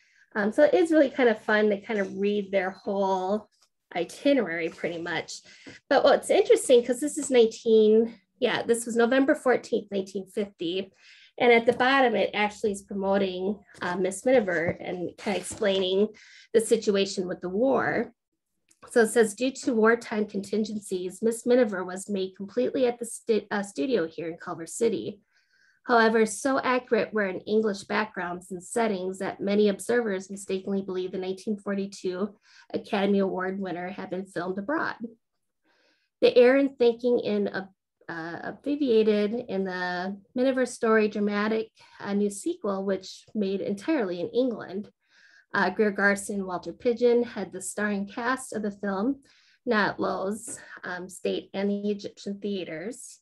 So it is really kind of fun to kind of read their whole itinerary pretty much. But what's interesting, because this is this was November 14th, 1950. And at the bottom, it actually is promoting Miss Miniver and kind of explaining the situation with the war. So it says, due to wartime contingencies, Miss Miniver was made completely at the studio here in Culver City. However, so accurate were in English backgrounds and settings that many observers mistakenly believe the 1942 Academy Award winner had been filmed abroad. The error in thinking in a abbreviated in the Miniver story dramatic new sequel, which made entirely in England. Greer Garson and Walter Pidgeon had the starring cast of the film, not Lowe's, State and the Egyptian theaters.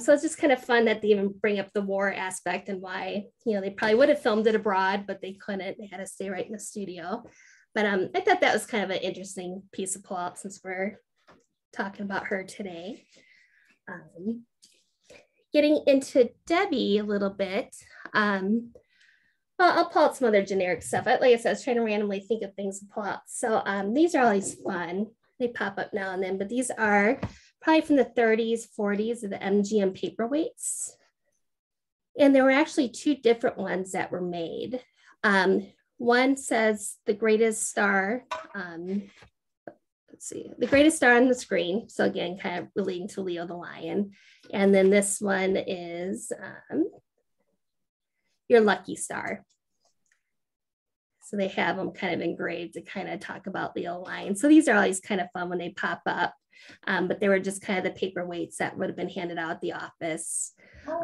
So it's just kind of fun that they even bring up the war aspect and why, you know, they probably would have filmed it abroad, but they couldn't, they had to stay right in the studio. But I thought that was kind of an interesting piece of pull out since we're talking about her today. Getting into Debbie a little bit, well, I'll pull out some other generic stuff. Like I said, I was trying to randomly think of things to pull out. So these are always fun. They pop up now and then, but these are probably from the 30s, 40s of the MGM paperweights. And there were actually two different ones that were made. One says the greatest star, let's see, the greatest star on the screen. So again, kind of relating to Leo the Lion. And then this one is your lucky star. So they have them kind of engraved to kind of talk about Leo Lion. So these are always kind of fun when they pop up, but they were just kind of the paperweights that would have been handed out at the office. Oh,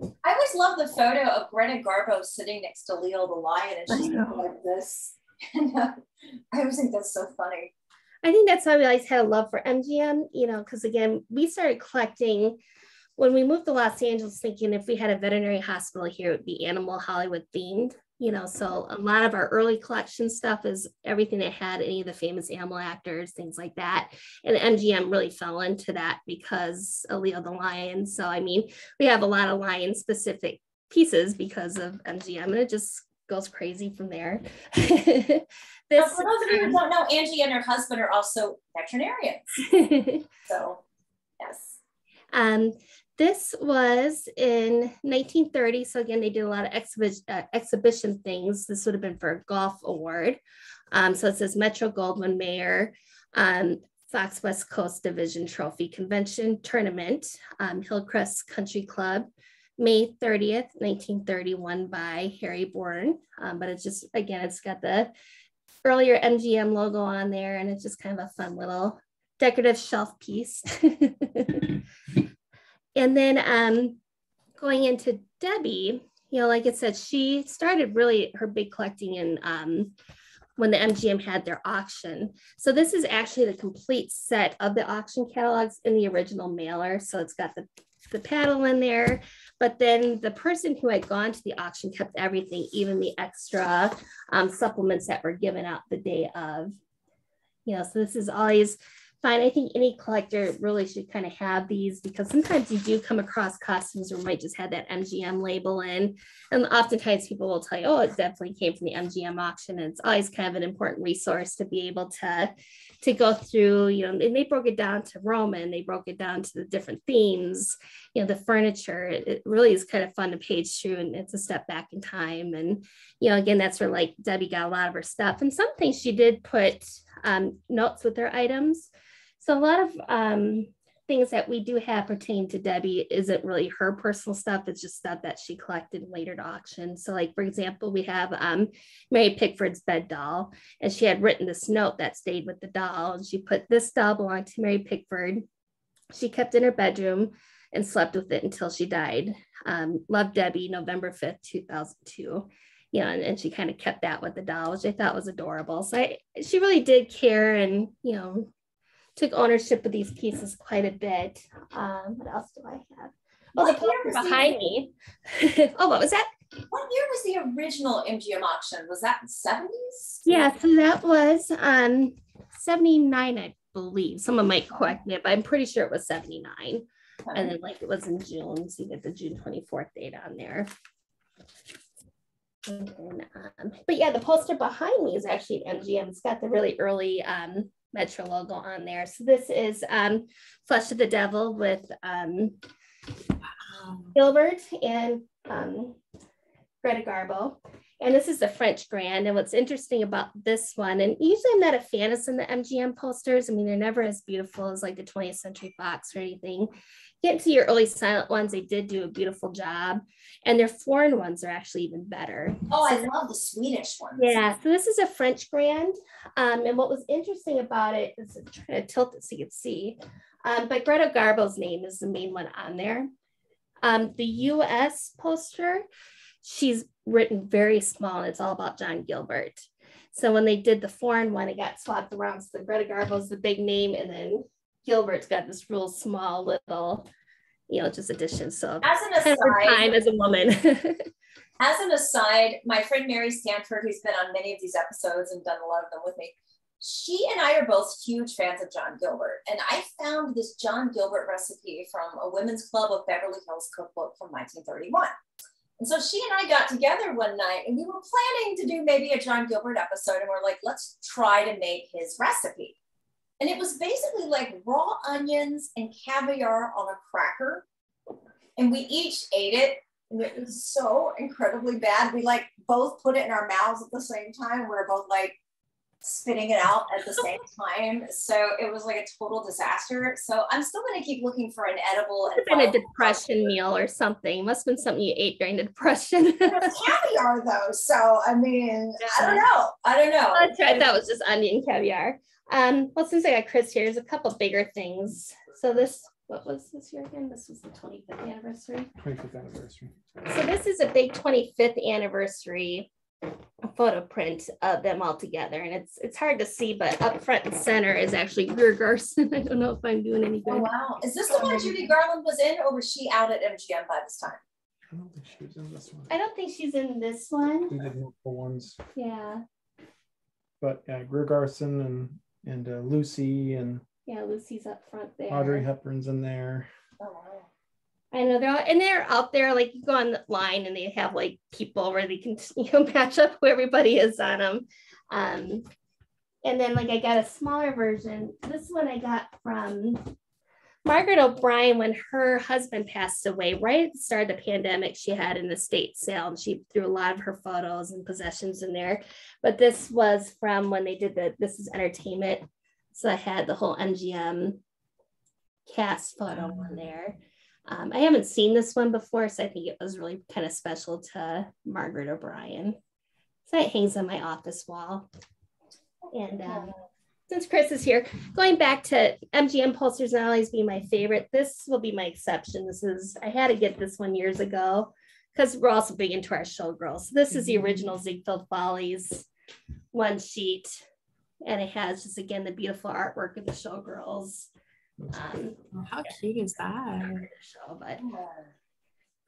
wow. I always love the photo of Greta Garbo sitting next to Leo the Lion and she's like this. And I always think that's so funny. I think that's why we always had a love for MGM, you know, because again, we started collecting when we moved to Los Angeles thinking if we had a veterinary hospital here, it would be animal Hollywood themed, you know, so a lot of our early collection stuff is everything that had any of the famous animal actors, things like that. And MGM really fell into that because of Leo the Lion. So, I mean, we have a lot of lion specific pienes because of MGM and it just goes crazy from there. Now, for those of you who don't know, Angie and her husband are also veterinarians. So, yes. This was in 1930. So again, they did a lot of exhibition things. This would have been for a golf award. So it says Metro-Goldwyn-Mayer, Fox West Coast Division Trophy Convention Tournament, Hillcrest Country Club, May 30th, 1931 by Harry Bourne. But it's just, again, it's got the earlier MGM logo on there and it's just kind of a fun little decorative shelf piece. And then going into Debbie, you know, like I said, she started really her big collecting in when the MGM had their auction. So this is actually the complete set of the auction catalogs in the original mailer. So it's got the paddle in there, but then the person who had gone to the auction kept everything, even the extra supplements that were given out the day of. You know, so this is always fine. I think any collector really should kind of have these because sometimes you do come across costumes or might just have that MGM label in. And oftentimes people will tell you, oh, it definitely came from the MGM auction. And it's always kind of an important resource to be able to go through, you know, and they broke it down to Roman, they broke it down to the different themes, you know, the furniture. It really is kind of fun to page through and it's a step back in time. And, you know, again, that's where like Debbie got a lot of her stuff. And some things she did put notes with her items. So a lot of things that we do have pertain to Debbie isn't really her personal stuff. It's just stuff that she collected later to auction. So like, for example, we have Mary Pickford's bed doll, and she had written this note that stayed with the doll. And she put, this doll belonged to Mary Pickford. She kept in her bedroom and slept with it until she died. Love, Debbie, November 5th, 2002. You know, and she kind of kept that with the doll, which I thought was adorable. So she really did care and, you know, took ownership of these pieces quite a bit. What else do I have? Oh, the poster behind me. Oh, what was that? What year was the original MGM auction? Was that in the 70s? Yeah, so that was 79, I believe. Someone might correct me, but I'm pretty sure it was 79. Okay. And then like it was in June, so you get the June 24th date on there. And then, but yeah, the poster behind me is actually an MGM. It's got the really early Metro logo on there. So this is Flesh of the Devil with Gilbert and Greta Garbo. And this is the French Grand. And what's interesting about this one, and usually I'm not a fan of some of the MGM posters. I mean, they're never as beautiful as like the 20th Century Fox or anything. Get to your early silent ones, they did do a beautiful job. And their foreign ones are actually even better. Oh, I love the Swedish ones. Yeah, so this is a French Grand. And what was interesting about it is, I'm trying to tilt it so you can see. But Greta Garbo's name is the main one on there. The US poster, she's written very small, and it's all about John Gilbert. So when they did the foreign one, it got swapped around. So Greta Garbo's the big name, and then Gilbert's got this real small little, you know, just addition. So as an aside, time as a woman. As an aside, my friend Mary Stanford, who's been on many of these episodes and done a lot of them with me, she and I are both huge fans of John Gilbert. And I found this John Gilbert recipe from a women's club of Beverly Hills cookbook from 1931. And so she and I got together one night and we were planning to do maybe a John Gilbert episode. And we're like, let's try to make his recipe. And it was basically like raw onions and caviar on a cracker. And we each ate it. And it was so incredibly bad. We like both put it in our mouths at the same time. We were both like spitting it out at the same time. So it was like a total disaster. So I'm still going to keep looking for an edible. It must have been a depression meal or something. It must have been something you ate during the depression. Caviar though. So, I mean, yeah. I don't know. That's right. That was just onion caviar. Well, since I got Chris here, there's a couple bigger things. So this, what was this year again? This was the 25th anniversary. 25th anniversary. So this is a big 25th anniversary photo print of them all together. And it's hard to see, but up front and center is actually Greer Garson. I don't know if I'm doing any good. Oh, wow. Is this the one Judy Garland was in, or was she out at MGM by this time? I don't think she was in this one. I don't think she's in this one. We did multiple ones. Yeah. But Greer Garson and Lucy and... Yeah, Lucy's up front there. Audrey Hepburn's in there. Oh, wow. I know they're all, and they're out there, like you go on the line and they have like people where they can, you know, match up who everybody is on them. And then like I got a smaller version. This one I got from Margaret O'Brien when her husband passed away, right at the start of the pandemic. She had an estate sale and she threw a lot of her photos and possessions in there. But this was from when they did the This Is Entertainment. So I had the whole MGM cast photo on there. I haven't seen this one before, so I think it was really kind of special to Margaret O'Brien. So it hangs on my office wall. And since Chris is here, going back to MGM posters, not always be my favorite. This will be my exception. This is, I had to get this one years ago because we're also big into our showgirls. So this is the original Ziegfeld Follies one sheet. And it has just, again, the beautiful artwork of the showgirls. How cute is that? Show, but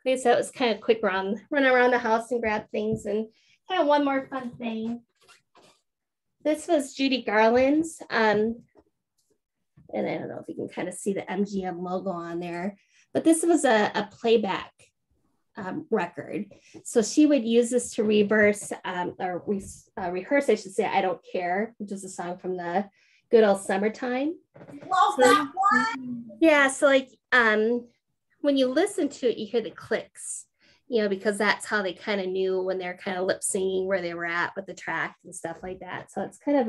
okay, so it was kind of quick run around the house and grab things. And kind of one more fun thing. This was Judy Garland's. And I don't know if you can kind of see the MGM logo on there, but this was a playback record. So she would use this to rehearse, I should say, I Don't Care, which is a song from the Good Old Summertime. Love that one. Yeah, so like when you listen to it, you hear the clicks, you know, because that's how they kind of knew when they're kind of lip singing where they were at with the track and stuff like that. So it's kind of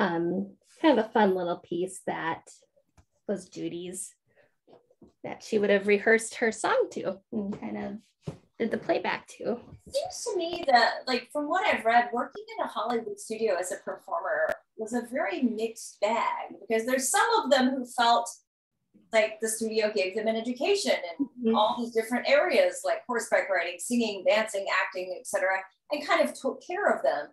a fun little piece that was Judy's, that she would have rehearsed her song to and kind of did the playback to. It seems to me that, like, from what I've read, working in a Hollywood studio as a performer was a very mixed bag, because there's some of them who felt like the studio gave them an education in all these different areas, like horseback riding, singing, dancing, acting, etc., and kind of took care of them.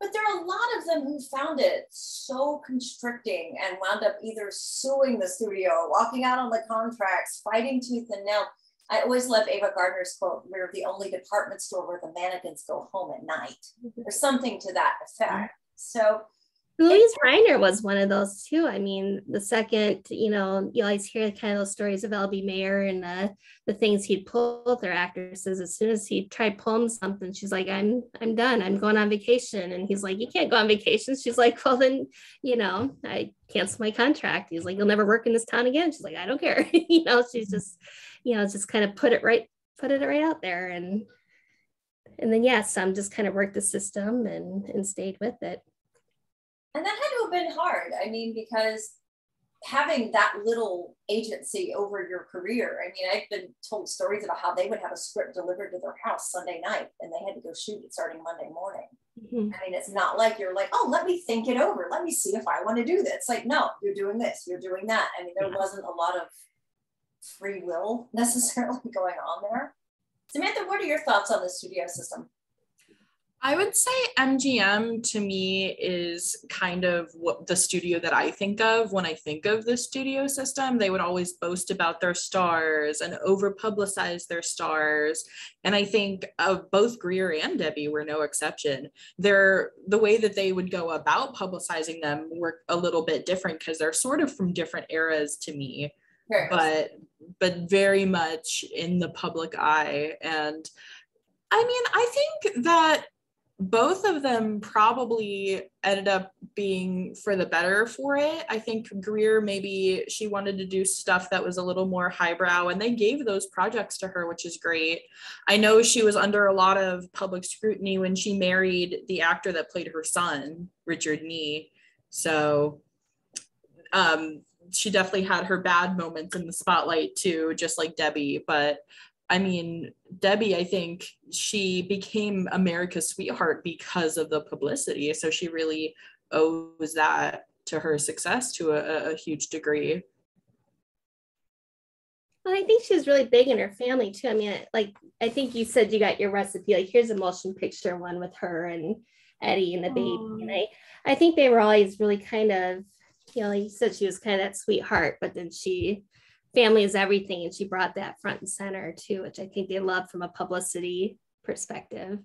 But there are a lot of them who found it so constricting and wound up either suing the studio, walking out on the contracts, fighting tooth and nail. I always love Ava Gardner's quote, "We're the only department store where the mannequins go home at night," or something to that effect. So Louise Reiner was one of those too. I mean, the second, you know, you always hear kind of those stories of L.B. Mayer and the things he'd pull with their actresses. As soon as he tried pulling something, she's like, I'm done. I'm going on vacation. And he's like, you can't go on vacation. She's like, well, then, you know, I cancel my contract. He's like, you'll never work in this town again. She's like, I don't care. You know, she's just, you know, just kind of put it right out there. And then, yeah, some just kind of worked the system and stayed with it. And that had to have been hard. I mean, because having that little agency over your career, I mean, I've been told stories about how they would have a script delivered to their house Sunday night and they had to go shoot it starting Monday morning. Mm-hmm. I mean, it's not like you're like, oh, let me think it over. Let me see if I want to do this. Like, no, you're doing this, you're doing that. I mean, there wasn't a lot of free will necessarily going on there. Samantha, what are your thoughts on the studio system? I would say MGM to me is kind of what the studio that I think of when I think of the studio system. They would always boast about their stars and over publicize their stars. And I think of both Greer and Debbie were no exception. The way that they would go about publicizing them were a little bit different because they're sort of from different eras to me, but very much in the public eye. And I mean, I think that both of them probably ended up being for the better for it. I think Greer, maybe she wanted to do stuff that was a little more highbrow, and they gave those projects to her, which is great. I know she was under a lot of public scrutiny when she married the actor that played her son, Richard Nee. So she definitely had her bad moments in the spotlight too, just like Debbie. But I mean, Debbie, I think she became America's sweetheart because of the publicity. So she really owes that to her success to a huge degree. Well, I think she was really big in her family too. I mean, like, I think you said you got your recipe, like here's a motion picture one with her and Eddie and the baby. And I think they were always really kind of, you know, like you said, she was kind of that sweetheart, but then family is everything, and she brought that front and center too, which I think they love from a publicity perspective.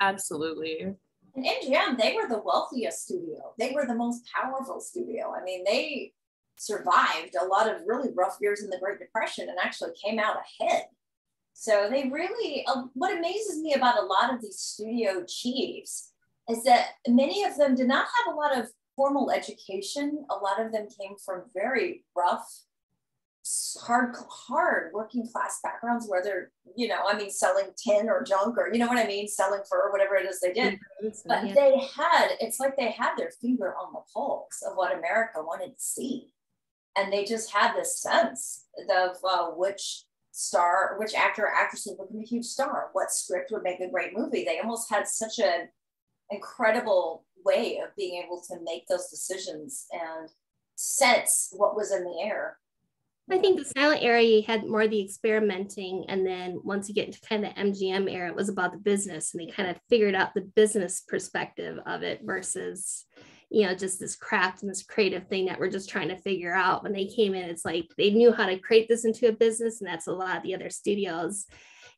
Absolutely. And MGM, they were the wealthiest studio. They were the most powerful studio. I mean, they survived a lot of really rough years in the Great Depression and actually came out ahead. So they really, what amazes me about a lot of these studio chiefs is that many of them did not have a lot of formal education. A lot of them came from very rough, hard working class backgrounds where they're, you know, I mean, selling tin or junk or, you know what I mean, selling fur, whatever it is they did. But it's like they had their finger on the pulse of what America wanted to see. And they just had this sense of which actor or actress would become a huge star, what script would make a great movie. They almost had such an incredible way of being able to make those decisions and sense what was in the air. I think the silent era, you had more of the experimenting, and then once you get into kind of the MGM era, it was about the business, and they kind of figured out the business perspective of it versus, you know, just this craft and this creative thing that we're just trying to figure out. When they came in, it's like they knew how to create this into a business, and that's a lot of the other studios.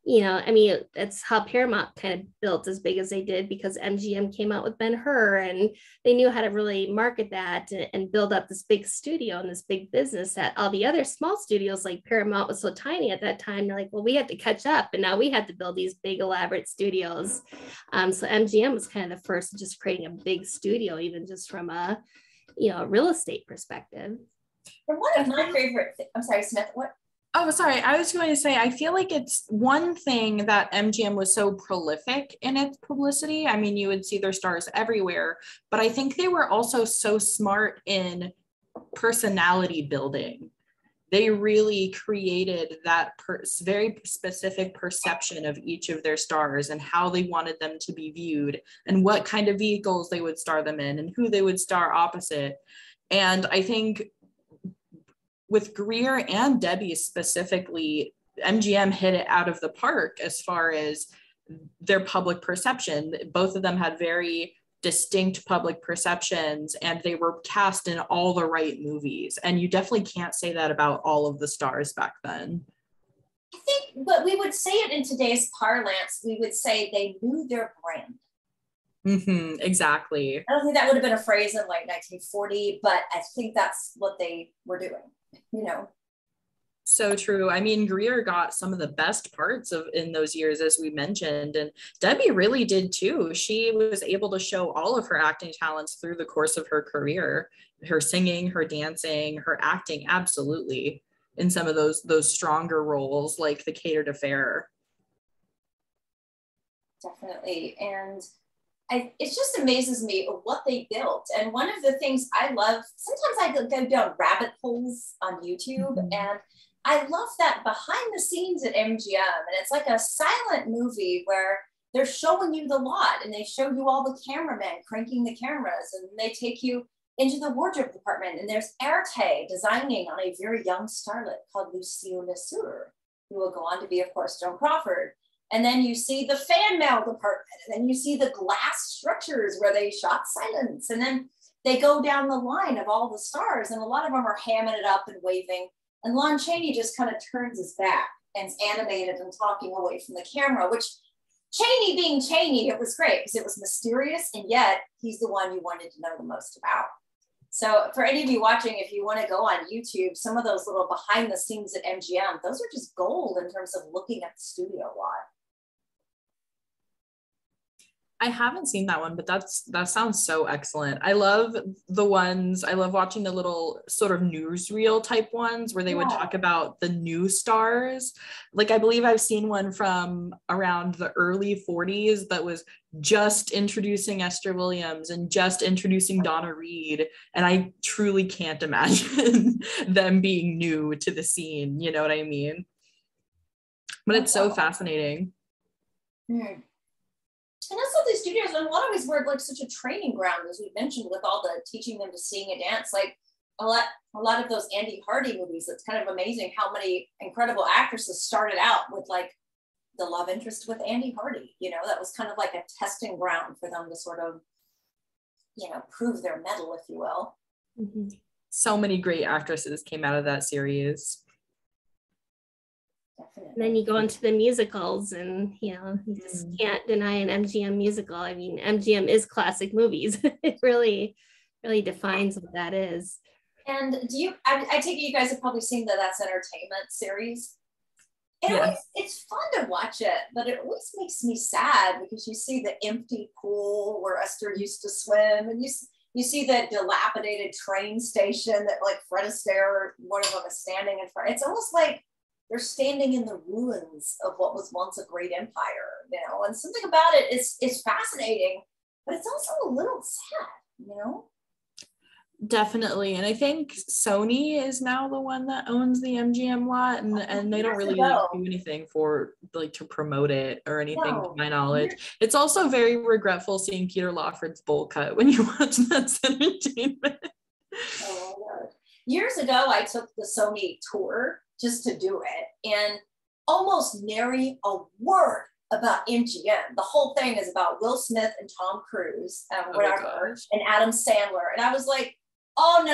You know, I mean, that's how Paramount kind of built as big as they did, because MGM came out with Ben-Hur, and they knew how to really market that and build up this big studio and this big business that all the other small studios like Paramount was so tiny at that time. They're like, well, we had to catch up, and now we had to build these big elaborate studios. So MGM was kind of the first just creating a big studio, even just from a, you know, real estate perspective. And one of my favorite I'm sorry, Smith, what? Oh, sorry. I was going to say, I feel like it's one thing that MGM was so prolific in its publicity. I mean, you would see their stars everywhere, but I think they were also so smart in personality building. They really created that very specific perception of each of their stars and how they wanted them to be viewed and what kind of vehicles they would star them in and who they would star opposite. And I think with Greer and Debbie specifically, MGM hit it out of the park as far as their public perception. Both of them had very distinct public perceptions, and they were cast in all the right movies. And you definitely can't say that about all of the stars back then. I think, but we would say it in today's parlance, we would say they knew their brand. Mm-hmm, exactly. I don't think that would have been a phrase in like 1940, but I think that's what they were doing. You know, so true. I mean, Greer got some of the best parts of in those years, as we mentioned, and Debbie really did too. She was able to show all of her acting talents through the course of her career, her singing, her dancing, her acting, absolutely, in some of those stronger roles like The Catered Affair. Definitely. And it just amazes me what they built. And one of the things I love, sometimes I go down rabbit holes on YouTube, and I love that behind the scenes at MGM. And it's like a silent movie where they're showing you the lot, and they show you all the cameramen cranking the cameras, and they take you into the wardrobe department, and there's Erte designing on a very young starlet called Lucille Nassur, who will go on to be, of course, Joan Crawford. And then you see the fan mail department, and then you see the glass structures where they shot Silence, and then they go down the line of all the stars, and a lot of them are hamming it up and waving, and Lon Chaney just kind of turns his back and is animated and talking away from the camera, which Chaney being Chaney, it was great because it was mysterious, and yet he's the one you wanted to know the most about. So for any of you watching, if you want to go on YouTube, some of those little behind the scenes at MGM, those are just gold in terms of looking at the studio lot. I haven't seen that one, but that sounds so excellent. I love the ones, I love watching the little sort of newsreel type ones where they would talk about the new stars. Like, I believe I've seen one from around the early 40s that was just introducing Esther Williams and just introducing Donna Reed, and I truly can't imagine them being new to the scene, you know what I mean? But it's so fascinating. Yeah. And also these studios in a lot of ways were like such a training ground, as we mentioned, with all the teaching them to sing and dance. Like a lot of those Andy Hardy movies, it's kind of amazing how many incredible actresses started out with like the love interest with Andy Hardy. You know, that was kind of like a testing ground for them to sort of, you know, prove their mettle, if you will. Mm-hmm. So many great actresses came out of that series. Definitely. And then you go into the musicals, and you know, you just can't deny an MGM musical. I mean, MGM is classic movies. It really defines what that is. And do you, I take it you guys have probably seen the That's Entertainment series. It always, it's fun to watch it, but it always makes me sad because you see the empty pool where Esther used to swim, and you see that dilapidated train station that like Fred Astaire, one of them, is standing in front. It's almost like they're standing in the ruins of what was once a great empire, you know, and something about it is fascinating, but it's also a little sad, you know? Definitely. And I think Sony is now the one that owns the MGM lot, and they don't really like, do anything for like to promote it or anything to my knowledge. It's also very regretful seeing Peter Lawford's bowl cut when you watch That's Entertainment. Years ago, I took the Sony tour just to do it, and almost nary a word about MGM. The whole thing is about Will Smith and Tom Cruise, whatever, and Adam Sandler. And I was like, oh, no.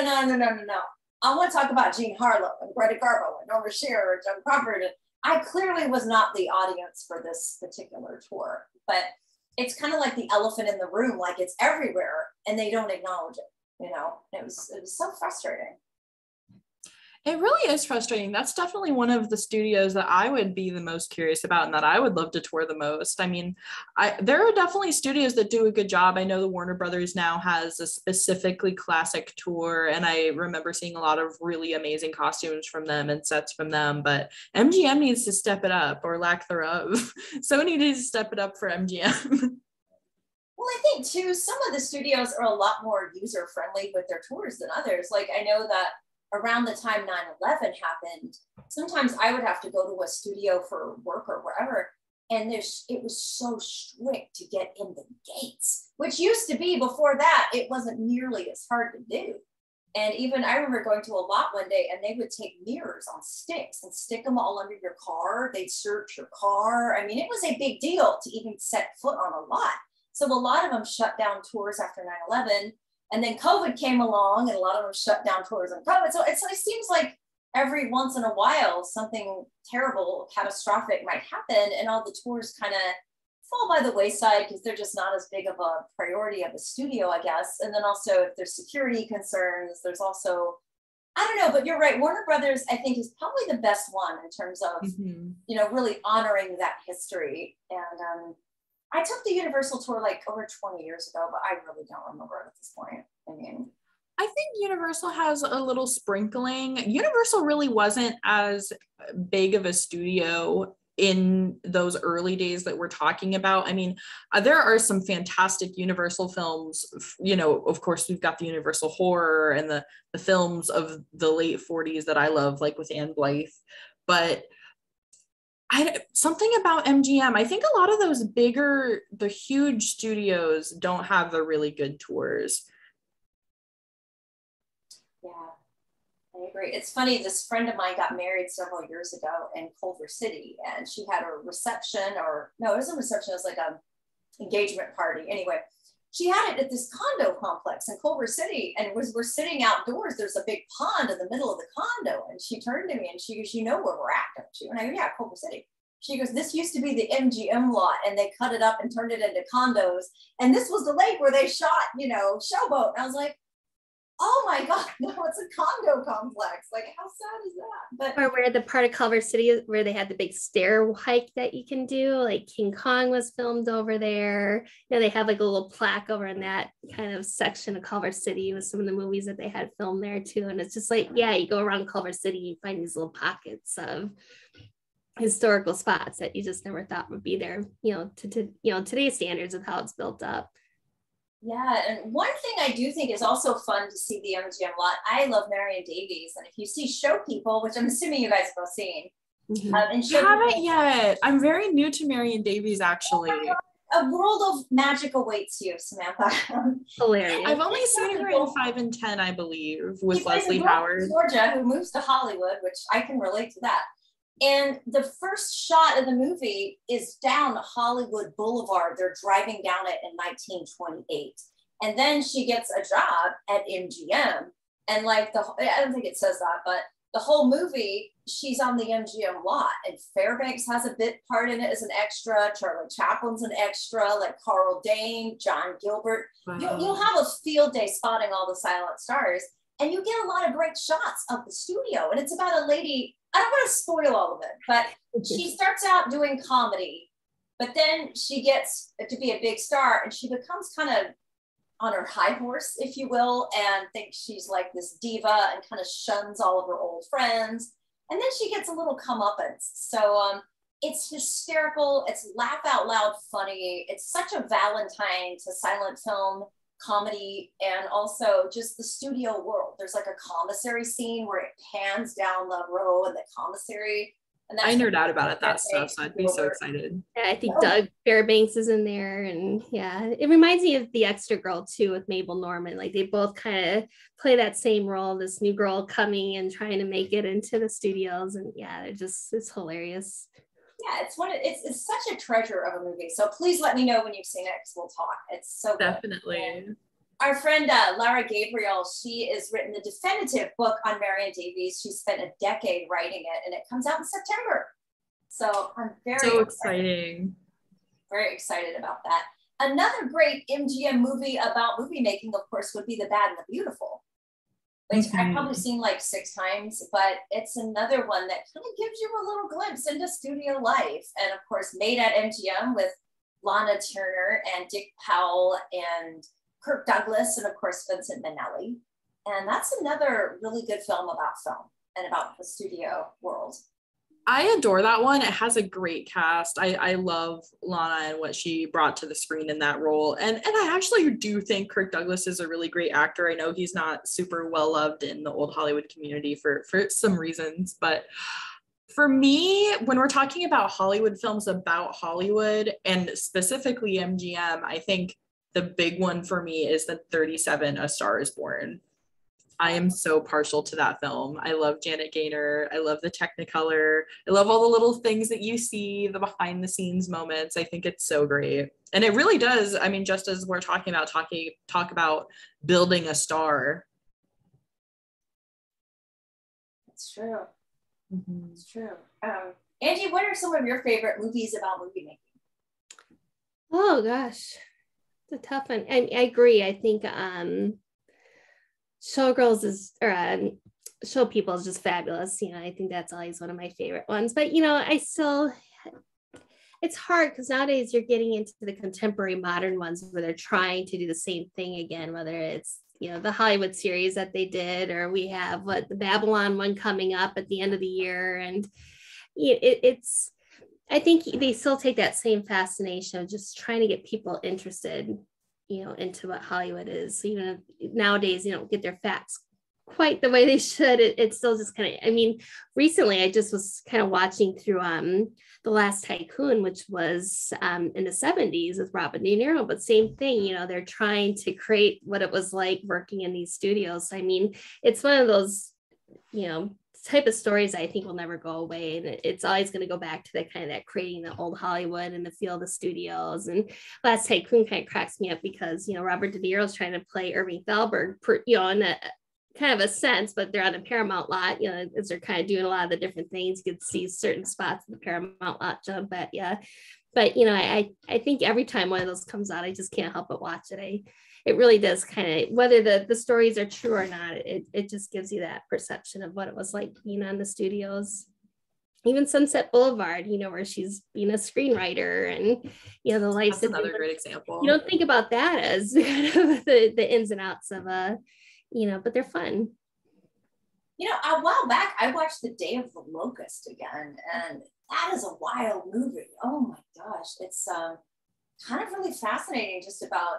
I want to talk about Jean Harlow and Greta Garbo and Norma Shearer and Joan Crawford. I clearly was not the audience for this particular tour, but it's kind of like the elephant in the room, like it's everywhere and they don't acknowledge it, you know? And it was so frustrating. It really is frustrating. That's definitely one of the studios that I would be the most curious about and that I would love to tour the most. I mean, there are definitely studios that do a good job. I know the Warner Brothers now has a specifically classic tour, and I remember seeing a lot of really amazing costumes from them and sets from them, but MGM needs to step it up, or lack thereof. Sony needs to step it up for MGM. Well, I think too, some of the studios are a lot more user-friendly with their tours than others. Like I know that around the time 9/11 happened, sometimes I would have to go to a studio for work or wherever, and it was so strict to get in the gates, which used to be before that, it wasn't nearly as hard to do. And even I remember going to a lot one day, and they would take mirrors on sticks and stick them all under your car. They'd search your car. I mean, it was a big deal to even set foot on a lot. So a lot of them shut down tours after 9/11. And then COVID came along, and a lot of them shut down tours on COVID. So it seems like every once in a while, something terrible, catastrophic might happen, and all the tours kind of fall by the wayside because they're just not as big of a priority of the studio, I guess. And then also if there's security concerns, there's also, I don't know, but you're right. Warner Brothers, I think, is probably the best one in terms of, you know, really honoring that history. And, I took the Universal tour like over 20 years ago, but I really don't remember at this point. I mean, I think Universal has a little sprinkling. Universal really wasn't as big of a studio in those early days that we're talking about. I mean, there are some fantastic Universal films. You know, of course, we've got the Universal horror and the films of the late 40s that I love, like with Anne Blythe, but something about MGM. I think a lot of those bigger, the huge studios don't have the really good tours. Yeah, I agree. It's funny, this friend of mine got married several years ago in Culver City, and she had a reception, or no, it wasn't a reception, it was like an engagement party. Anyway, she had it at this condo complex in Culver City, and we're sitting outdoors. There's a big pond in the middle of the condo, and she turned to me and she goes, "You know where we're at, don't you?" And I go, "Yeah, Culver City." She goes, "This used to be the MGM lot, and they cut it up and turned it into condos. And this was the lake where they shot, you know, Showboat." And I was like, "Oh my God, no, it's a condo complex. Like, how sad is that?" But or where the part of Culver City where they had the big stair hike that you can do, like King Kong was filmed over there. You know, they have like a little plaque over in that kind of section of Culver City with some of the movies that they had filmed there too. And it's just like, yeah, you go around Culver City, you find these little pockets of historical spots that you just never thought would be there, you know, to today's standards of how it's built up. Yeah, and one thing I do think is also fun to see the MGM lot. I love Marion Davies, and if you see Show People, which I'm assuming you guys have both seen. Mm-hmm. Haven't yet. I'm very new to Marion Davies, actually. A world of magic awaits you, Samantha. Hilarious. I've only seen her in 5 and 10, I believe, with Leslie Howard. Georgia, who moves to Hollywood, which I can relate to that. And the first shot of the movie is down Hollywood Boulevard. They're driving down it in 1928. And then she gets a job at MGM. And like I don't think it says that, but the whole movie, she's on the MGM lot. And Fairbanks has a bit part in it as an extra. Charlie Chaplin's an extra, like Carl Dane, John Gilbert. Wow. You'll have a field day spotting all the silent stars. And you get a lot of great shots of the studio. And it's about a lady, I don't want to spoil all of it, but she starts out doing comedy, but then she gets to be a big star and she becomes kind of on her high horse, if you will, and thinks she's like this diva and kind of shuns all of her old friends. And then she gets a little comeuppance. So it's hysterical. It's laugh out loud funny. It's such a Valentine to silent film comedy, and also just the studio world. There's like a commissary scene where it pans down the row and the commissary. And that's, I nerd out about it, that stuff, so I'd be so excited. Yeah, I think Doug Fairbanks is in there, and yeah, it reminds me of The Extra Girl too with Mabel Normand. Like they both kind of play that same role, this new girl coming and trying to make it into the studios, and yeah, it's hilarious. Yeah, it's such a treasure of a movie. So please let me know when you've seen it, because we'll talk. It's so definitely good. And our friend Lara Gabriel, she has written the definitive book on Marion Davies. She spent a decade writing it, and it comes out in September. So I'm very excited about that. Another great MGM movie about movie making, of course, would be The Bad and the Beautiful, which I've probably seen like 6 times, but it's another one that kind of gives you a little glimpse into studio life. And of course, made at MGM with Lana Turner and Dick Powell and Kirk Douglas, and of course, Vincent Minnelli. And that's another really good film about film and about the studio world. I adore that one. It has a great cast. I love Lana and what she brought to the screen in that role. And I actually do think Kirk Douglas is a really great actor. I know he's not super well loved in the old Hollywood community for some reasons, but for me, when we're talking about Hollywood films about Hollywood and specifically MGM, I think the big one for me is the 37 A Star Is Born. I am so partial to that film. I love Janet Gaynor. I love the Technicolor. I love all the little things that you see, the behind the scenes moments. I think it's so great. And it really does. I mean, just as we're talk about building a star. It's true. Mm-hmm. It's true. Angie, what are some of your favorite movies about movie making? Oh gosh, it's a tough one. And I agree. I think, Showgirls is, or Show People is just fabulous. You know, I think that's always one of my favorite ones. But, you know, it's hard because nowadays you're getting into the contemporary modern ones where they're trying to do the same thing again, whether it's, you know, the Hollywood series that they did, or we have what the Babylon one coming up at the end of the year. And it's, I think they still take that same fascination of just trying to get people interested, you know, into what Hollywood is. So, you know, nowadays you don't get their facts quite the way they should. It's still just kind of, I mean, recently I just was kind of watching through The Last Tycoon, which was in the 70s with Robert De Niro, but same thing, you know, they're trying to create what it was like working in these studios. I mean, it's one of those, you know, type of stories I think will never go away, and it's always going to go back to that kind of that creating the old Hollywood and the feel of the studios. And Last Tycoon kind of cracks me up because, you know, Robert De Niro's trying to play Irving Thalberg, you know, in a kind of a sense, but they're on a Paramount lot, you know, as they're kind of doing a lot of the different things. You could see certain spots in the Paramount lot jump, but yeah, but you know, I think every time one of those comes out, I just can't help but watch it. It really does kind of, whether the stories are true or not, it just gives you that perception of what it was like being on the studios. Even Sunset Boulevard, you know, where she's being a screenwriter, and, you know, the life. That's another great example. You don't think about that as kind of the ins and outs of a, you know, but they're fun. You know, a while back, I watched The Day of the Locust again, and that is a wild movie. Oh my gosh. It's, kind of really fascinating just about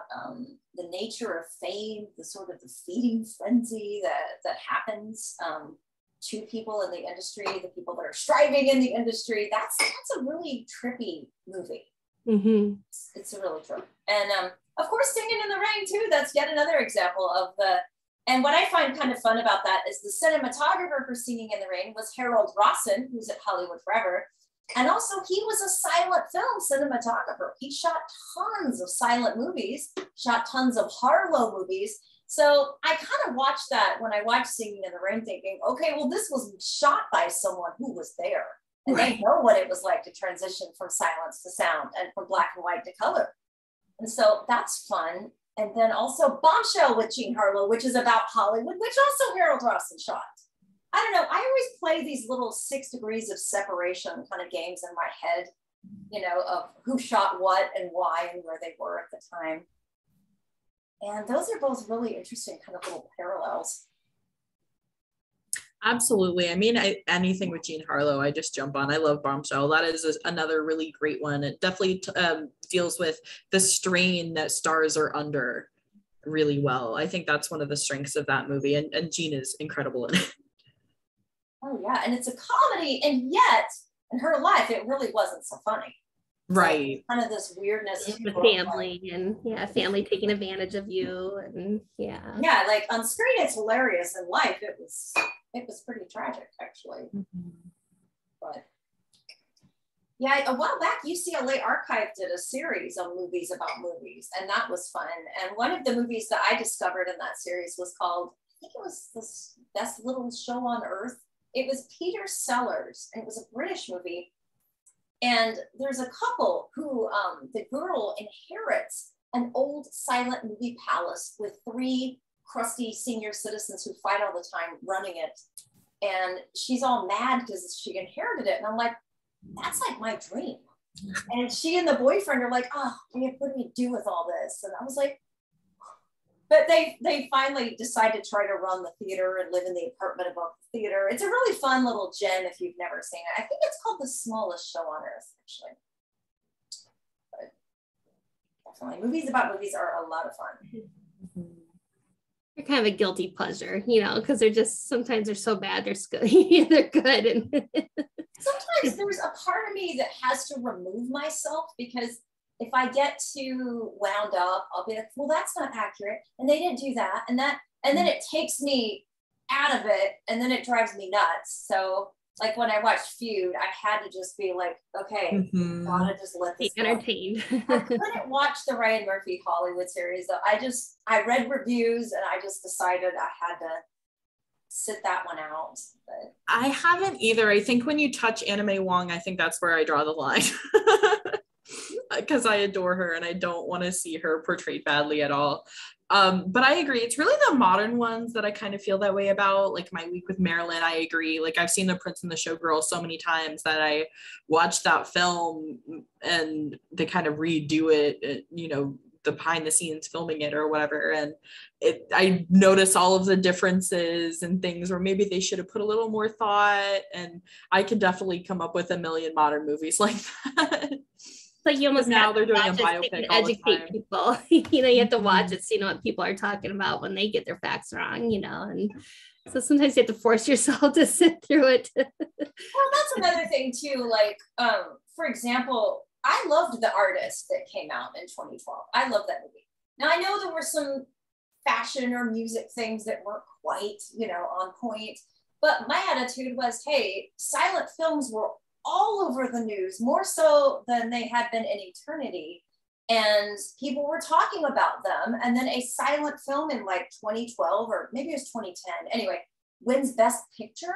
the nature of fame, the sort of the feeding frenzy that happens to people in the industry, the people that are striving in the industry. That's a really trippy movie. Mm-hmm. It's a really trip. And of course, Singing in the Rain too, that's yet another example of the, and what I find kind of fun about that is the cinematographer for Singing in the Rain was Harold Rossen, who's at Hollywood Forever. And also he was a silent film cinematographer. He shot tons of silent movies, shot tons of Harlow movies. So I kind of watched that when I watched Singing in the Rain thinking, okay, well, this was shot by someone who was there. And right. They know what it was like to transition from silence to sound and from black and white to color. And so that's fun. And then also Bombshell with Jean Harlow, which is about Hollywood, which also Harold Rossen shot. I don't know, I always play these little 6 degrees of separation kind of games in my head, you know, of who shot what and why and where they were at the time. And those are both really interesting kind of little parallels. Absolutely. I mean, anything with Jean Harlow, I just jump on. I love Bombshell. That is another really great one. It definitely deals with the strain that stars are under really well. I think that's one of the strengths of that movie. And Jean is incredible in it. Oh yeah, and it's a comedy, and yet in her life it really wasn't so funny. Right. So kind of this weirdness with family and yeah, family taking advantage of you and yeah. Yeah, like on screen it's hilarious. In life it was pretty tragic actually. Mm-hmm. But yeah, a while back UCLA Archive did a series on movies about movies, and that was fun. And one of the movies that I discovered in that series was called, I think it was This Best Little Show on Earth. It was Peter Sellers, and it was a British movie. And there's a couple who, the girl inherits an old silent movie palace with 3 crusty senior citizens who fight all the time running it. And she's all mad because she inherited it. And I'm like, that's like my dream. And she and the boyfriend are like, oh, what do we do with all this? And I was like, but they finally decide to try to run the theater and live in the apartment above the theater. It's a really fun little gem if you've never seen it. I think it's called The Smallest Show on Earth, actually. But definitely, movies about movies are a lot of fun. Mm-hmm. They're kind of a guilty pleasure, you know, because they're just, sometimes they're so bad, they're good. And sometimes there's a part of me that has to remove myself because if I get too wound up, I'll be like, well, that's not accurate. And they didn't do that. And that, and then it takes me out of it. And then it drives me nuts. So like when I watched Feud, I had to just be like, okay, mm-hmm. Gotta just let this entertained. I couldn't watch the Ryan Murphy Hollywood series though. I read reviews and I just decided I had to sit that one out. But I haven't either. I think when you touch Anime Wong, I think that's where I draw the line. Because I adore her and I don't want to see her portrayed badly at all. But I agree. It's really the modern ones that I kind of feel that way about, like My Week with Marilyn. I agree. Like I've seen The Prince and the Showgirl so many times that I watched that film and they kind of redo it, you know, the behind the scenes filming it or whatever. And I notice all of the differences and things where maybe they should have put a little more thought. And I can definitely come up with a million modern movies like that. like you almost now they're doing a biopic. Educate people, you know, you have to watch it, so you know what people are talking about when they get their facts wrong, you know, and so sometimes you have to force yourself to sit through it. Well, that's another thing too. Like, for example, I loved The Artist that came out in 2012. I loved that movie. Now I know there were some fashion or music things that weren't quite, you know, on point, but my attitude was, hey, silent films were all over the news, more so than they had been in eternity. And people were talking about them. And then a silent film in like 2012, or maybe it was 2010, anyway, wins Best Picture.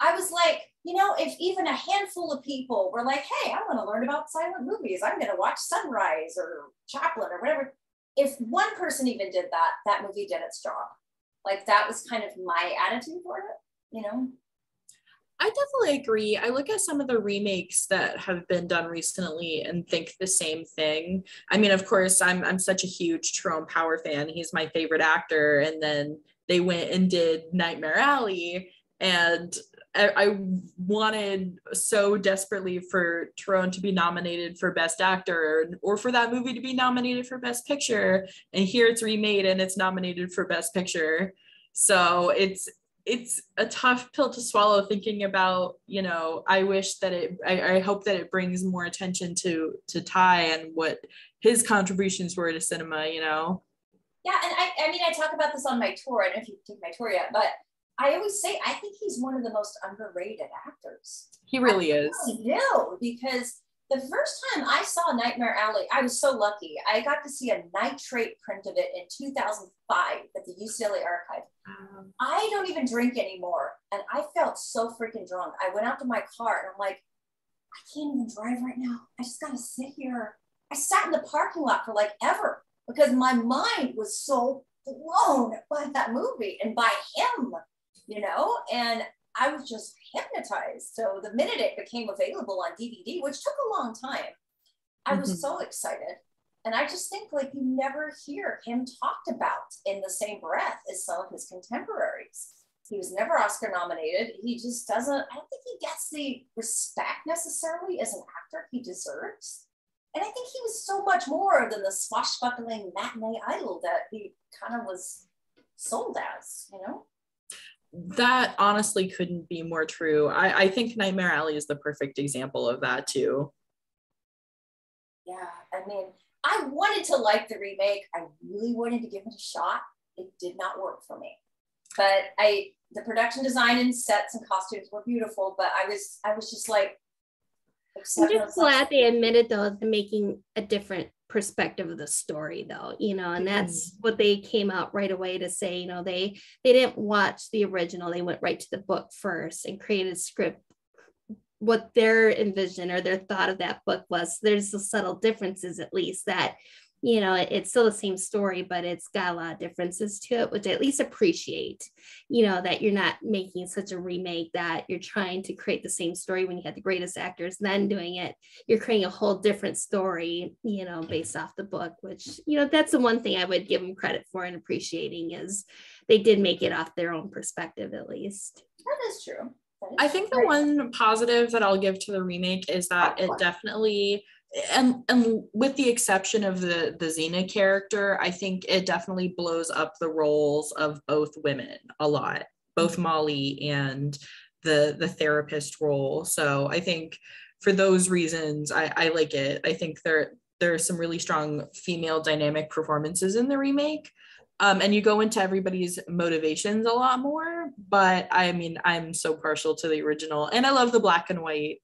I was like, you know, if even a handful of people were like, hey, I want to learn about silent movies, I'm going to watch Sunrise or Chaplin or whatever. If one person even did that, that movie did its job. Like, that was kind of my attitude for it, you know? I definitely agree. I look at some of the remakes that have been done recently and think the same thing. I mean, of course, I'm such a huge Tyrone Power fan. He's my favorite actor. And then they went and did Nightmare Alley. And I wanted so desperately for Tyrone to be nominated for Best Actor, or for that movie to be nominated for Best Picture. And here it's remade and it's nominated for Best Picture. So it's a tough pill to swallow, thinking about, you know, I wish that I hope that it brings more attention to Ty and what his contributions were to cinema, you know? Yeah, and I mean, I talk about this on my tour. I don't know if you take my tour yet, but I always say, I think he's one of the most underrated actors. He really is. I know, because the first time I saw Nightmare Alley, I was so lucky. I got to see a nitrate print of it in 2005 at the UCLA archive. I don't even drink anymore. And I felt so freaking drunk. I went out to my car and I'm like, I can't even drive right now. I just got to sit here. I sat in the parking lot for like ever, because my mind was so blown by that movie and by him, you know, and I was just hypnotized. So the minute it became available on DVD, which took a long time, I was so excited. And I just think, like, you never hear him talked about in the same breath as some of his contemporaries. He was never Oscar nominated. He just doesn't, I don't think he gets the respect necessarily as an actor he deserves. And I think he was so much more than the swashbuckling matinee idol that he kind of was sold as, you know? That honestly couldn't be more true. I think Nightmare Alley is the perfect example of that too. Yeah, I mean, I wanted to like the remake. I really wanted to give it a shot. It did not work for me. But the production design and sets and costumes were beautiful, but I was just like, I'm just glad they admitted though to making a different perspective of the story though, you know, and that's what they came out right away to say, you know, they didn't watch the original, they went right to the book first and created a script, what their envision or their thought of that book was. There's the subtle differences, at least, that, you know, it's still the same story, but it's got a lot of differences to it, which I at least appreciate, you know, that you're not making such a remake that you're trying to create the same story when you had the greatest actors then doing it. You're creating a whole different story, you know, based off the book, which, you know, that's the one thing I would give them credit for and appreciating, is they did make it off their own perspective, at least. That is true. I think the one positive that I'll give to the remake is that it definitely, and with the exception of the Xena character, I think it definitely blows up the roles of both women a lot, both Molly and the therapist role. So I think for those reasons, I like it. I think there are some really strong female dynamic performances in the remake. And you go into everybody's motivations a lot more, but I mean, I'm so partial to the original, and I love the black and white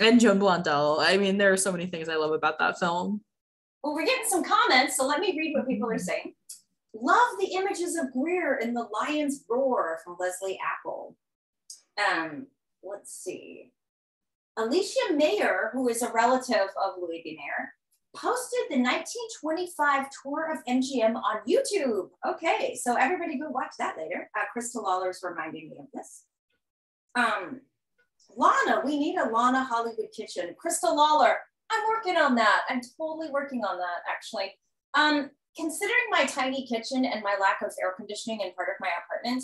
and Joan Blondell. I mean, there are so many things I love about that film. Well, we're getting some comments, so let me read what people are saying. Love the images of Greer in The Lion's Roar from Leslie Apple. Let's see. Alicia Mayer, who is a relative of Louis B. Mayer, posted the 1925 tour of MGM on YouTube. Okay, so everybody go watch that later. Crystal Lawler's reminding me of this. Lana, we need a Lana Hollywood Kitchen. Crystal Lawler, I'm working on that. I'm totally working on that, actually. Considering my tiny kitchen and my lack of air conditioning in part of my apartment,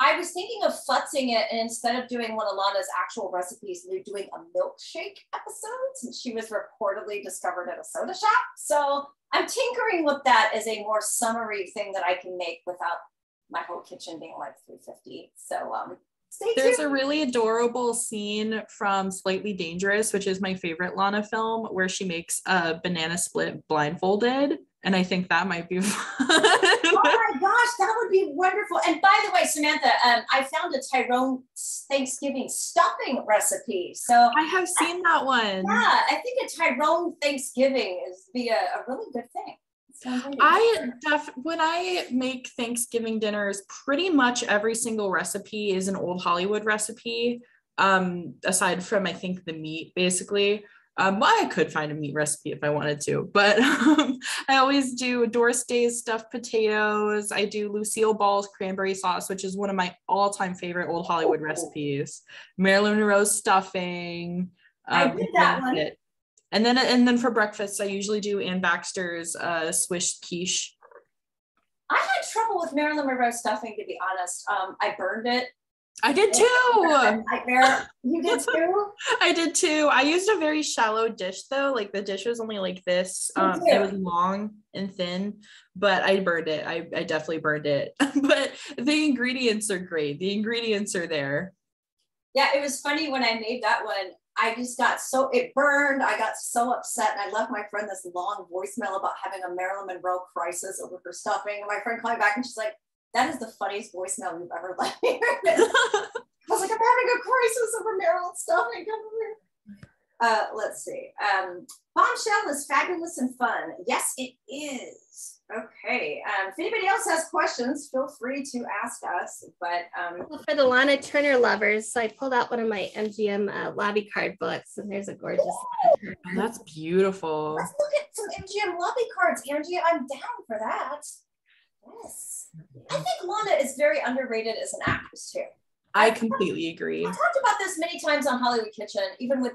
I was thinking of futzing it, and instead of doing one of Lana's actual recipes, they're doing a milkshake episode, since she was reportedly discovered at a soda shop. So I'm tinkering with that as a more summary thing that I can make without my whole kitchen being like 350. So There's a really adorable scene from Slightly Dangerous, which is my favorite Lana film, where she makes a banana split blindfolded. And I think that might be fun. Oh my gosh, that would be wonderful. And by the way, Samantha, I found a Tyrone Thanksgiving stuffing recipe. So I have seen that one. Yeah, I think a Tyrone Thanksgiving is a really good thing. When I make Thanksgiving dinners, pretty much every single recipe is an old Hollywood recipe, aside from I think the meat, basically. I could find a meat recipe if I wanted to, but I always do Doris Day's stuffed potatoes. I do Lucille Ball's cranberry sauce, which is one of my all-time favorite old Hollywood recipes. Marilyn Monroe's stuffing. I did that one. And then for breakfast, I usually do Ann Baxter's swish quiche. I had trouble with Marilyn Monroe stuffing, to be honest. I burned it. I did too. You did too? I did too. I used a very shallow dish though. Like the dish was only like this. It was long and thin, but I burned it. I definitely burned it. But the ingredients are great. The ingredients are there. Yeah, it was funny when I made that one. I just got so, it burned. I got so upset. And I left my friend this long voicemail about having a Marilyn Monroe crisis over her stuffing. And my friend called me back and she's like, that is the funniest voicemail you've ever left me. I was like, I'm having a crisis over Marilyn's stuffing. Let's see. Bombshell is fabulous and fun. Yes, it is. Okay. If anybody else has questions, feel free to ask us. But for the Lana Turner lovers, so I pulled out one of my MGM lobby card books, and there's a gorgeous. Oh, that's beautiful. Let's look at some MGM lobby cards, Angie. I'm down for that. Yes. I think Lana is very underrated as an actress too. I completely agree. I've talked about this many times on Hollywood Kitchen, even with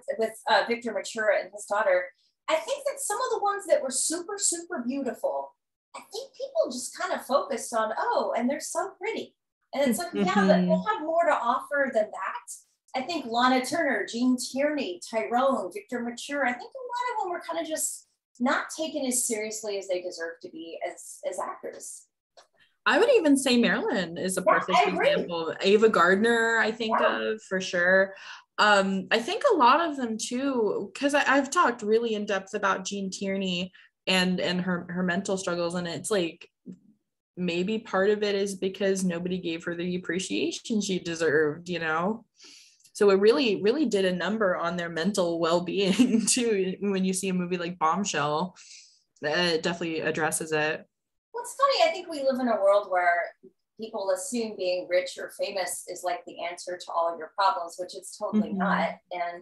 Victor Matura and his daughter. I think that some of the ones that were super, super beautiful, I think people just kind of focused on, oh, and they're so pretty. And it's like, yeah, but we'll have more to offer than that. I think Lana Turner, Jean Tierney, Tyrone, Victor Matura, I think a lot of them were kind of just not taken as seriously as they deserve to be as actors. I would even say Marilyn is a perfect example. Ava Gardner, I think of for sure. I think a lot of them too, because I've talked really in depth about Jean Tierney and her mental struggles. And it's like, maybe part of it is because nobody gave her the appreciation she deserved, you know? So it really, really did a number on their mental well-being too. When you see a movie like Bombshell, it definitely addresses it. It's funny, I think we live in a world where people assume being rich or famous is like the answer to all of your problems, which it's totally not. And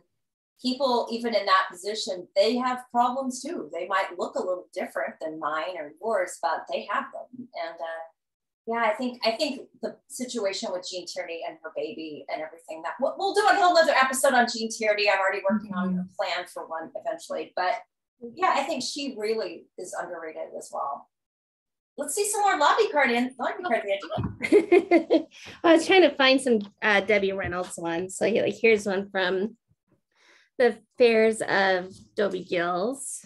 people, even in that position, they have problems too. They might look a little different than mine or yours, but they have them. And yeah, I think the situation with Jean Tierney and her baby and everything, that we'll do a whole other episode on Jean Tierney. I'm already working on a plan for one eventually, but yeah, I think she really is underrated as well. Let's see some more lobby card. I was trying to find some Debbie Reynolds ones. So here's one from the Fairs of Dobie Gills.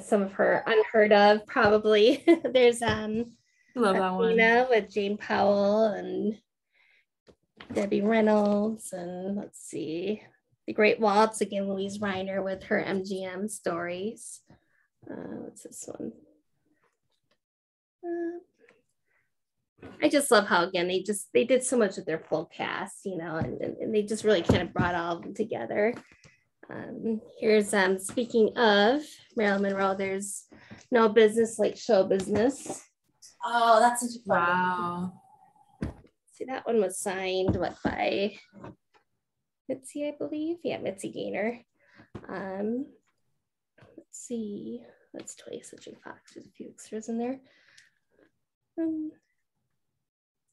Some of her unheard of, probably. There's love that one with Jane Powell and Debbie Reynolds, and let's see, The Great Waltz, again Louise Reiner with her MGM stories. What's this one? I just love how, again, they did so much with their full cast, you know, and they just really kind of brought all of them together. Here's, speaking of Marilyn Monroe, there's No Business Like Show Business. Oh, that's such a fun one. See, that one was signed, by Mitzi, I believe. Yeah, Mitzi Gaynor. Let's see. That's Toya Switching Fox. There's a few extras in there.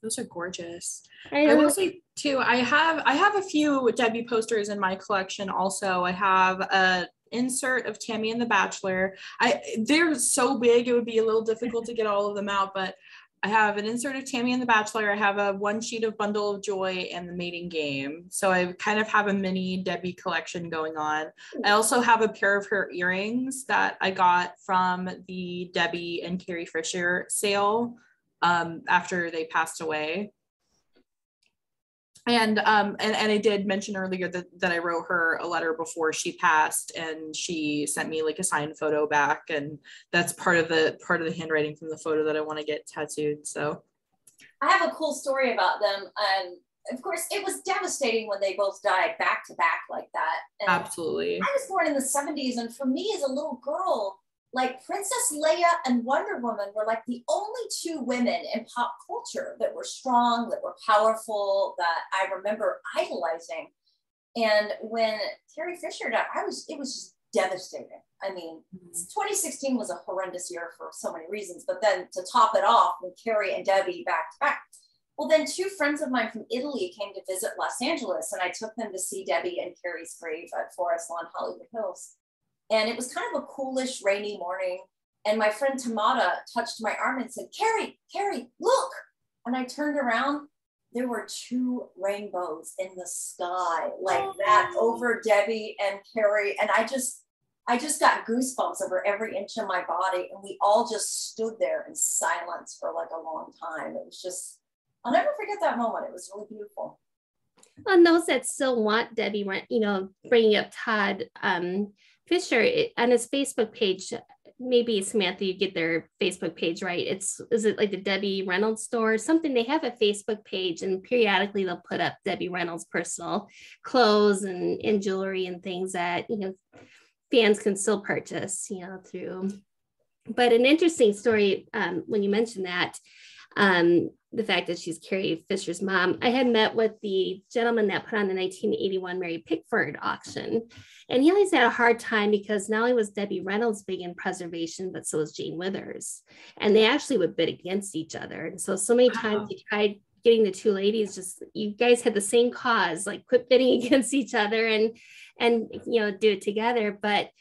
Those are gorgeous. I will say too, I have a few Debbie posters in my collection. Also, I have an insert of Tammy and the Bachelor. They're so big, it would be a little difficult to get all of them out, but I have an insert of Tammy and the Bachelor. I have a one sheet of Bundle of Joy and The Mating Game. So I kind of have a mini Debbie collection going on. I also have a pair of her earrings that I got from the Debbie and Carrie Fisher sale after they passed away. And I did mention earlier that I wrote her a letter before she passed, and she sent me like a signed photo back, and that's part of the handwriting from the photo that I want to get tattooed. So I have a cool story about them. Of course, it was devastating when they both died back to back like that. And absolutely. I was born in the 70s, and for me as a little girl, like Princess Leia and Wonder Woman were like the only two women in pop culture that were strong, that were powerful, that I remember idolizing. And when Carrie Fisher died, it was just devastating. I mean, 2016 was a horrendous year for so many reasons, but then to top it off when Carrie and Debbie back to back, well, then two friends of mine from Italy came to visit Los Angeles, and I took them to see Debbie and Carrie's grave at Forest Lawn Hollywood Hills. And it was kind of a coolish, rainy morning. And my friend Tamada touched my arm and said, Carrie, look. And I turned around, there were two rainbows in the sky like that over Debbie and Carrie. And I just got goosebumps over every inch of my body. And we all just stood there in silence for like a long time. It was just, I'll never forget that moment. It was really beautiful. And those that still want Debbie, you know, bringing up Todd, Fisher on his Facebook page, maybe Samantha, you get their Facebook page, right? Is it like the Debbie Reynolds store or something? They have a Facebook page, and periodically they'll put up Debbie Reynolds personal clothes and jewelry and things that, you know, fans can still purchase, you know, through. But an interesting story when you mentioned that, the fact that she's Carrie Fisher's mom, I had met with the gentleman that put on the 1981 Mary Pickford auction. And he always had a hard time because not only was Debbie Reynolds big in preservation, but so was Jane Withers. And they actually would bid against each other. And so many times he tried getting the two ladies, just, you guys had the same cause, like quit bidding against each other and you know, do it together. But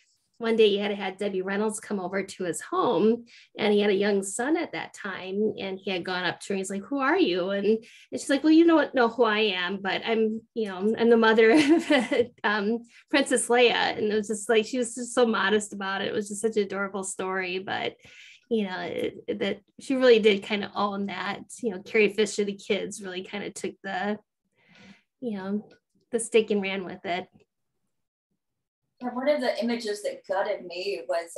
one day he had Debbie Reynolds come over to his home, and he had a young son at that time, and he had gone up to her and he's like, who are you? And she's like, well, you don't know who I am, but I'm, you know, I'm the mother of Princess Leia. And it was just like, she was just so modest about it. It was just such an adorable story, but you know, that she really did kind of own that, you know, Carrie Fisher, the kids really kind of took the, you know, the stick and ran with it. And one of the images that gutted me was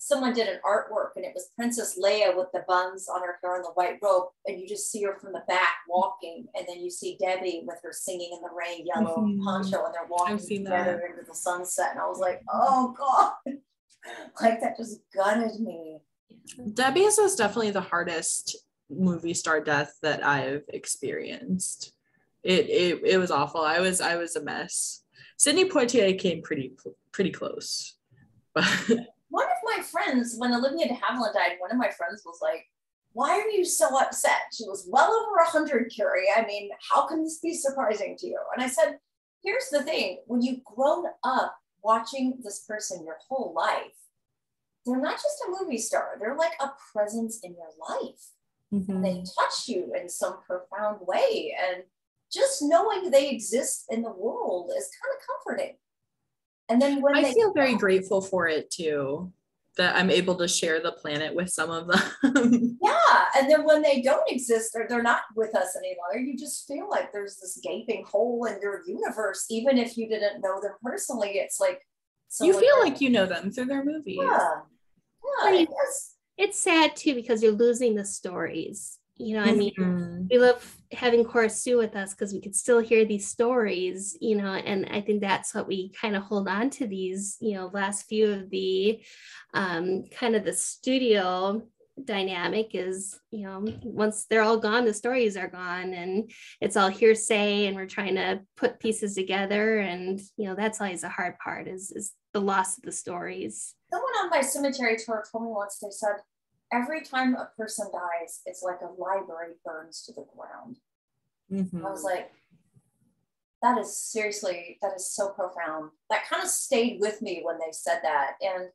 someone did an artwork, and it was Princess Leia with the buns on her hair and the white robe, and you just see her from the back walking, and then you see Debbie with her Singing in the Rain yellow poncho, and they're walking together into the sunset, and I was like, oh God, like that just gutted me. Debbie's was definitely the hardest movie star death that I've experienced. It was awful. I was a mess. Sidney Poitier came pretty close. But one of my friends, when Olivia de Havilland died, one of my friends was like, why are you so upset? She was well over 100, Carrie. I mean, how can this be surprising to you? And I said, here's the thing. When you've grown up watching this person your whole life, they're not just a movie star. They're like a presence in your life. Mm-hmm. They touch you in some profound way. And just knowing they exist in the world is kind of comforting. And then when I feel very grateful for it too, that I'm able to share the planet with some of them. Yeah, and then when they don't exist or they're not with us anymore, you just feel like there's this gaping hole in your universe, even if you didn't know them personally. It's like you feel like you know them through their movies. Yeah, yeah, it's sad too because you're losing the stories. You know, I mean, we love having Korosu with us because we could still hear these stories, you know, and I think that's what we kind of hold on to these, you know, last few of the kind of the studio dynamic is, you know, once they're all gone, the stories are gone and it's all hearsay and we're trying to put pieces together. And, you know, that's always the hard part is the loss of the stories. Someone on my cemetery tour told me once, they said, every time a person dies, it's like a library burns to the ground. Mm-hmm. I was like, that is so profound. That kind of stayed with me when they said that. And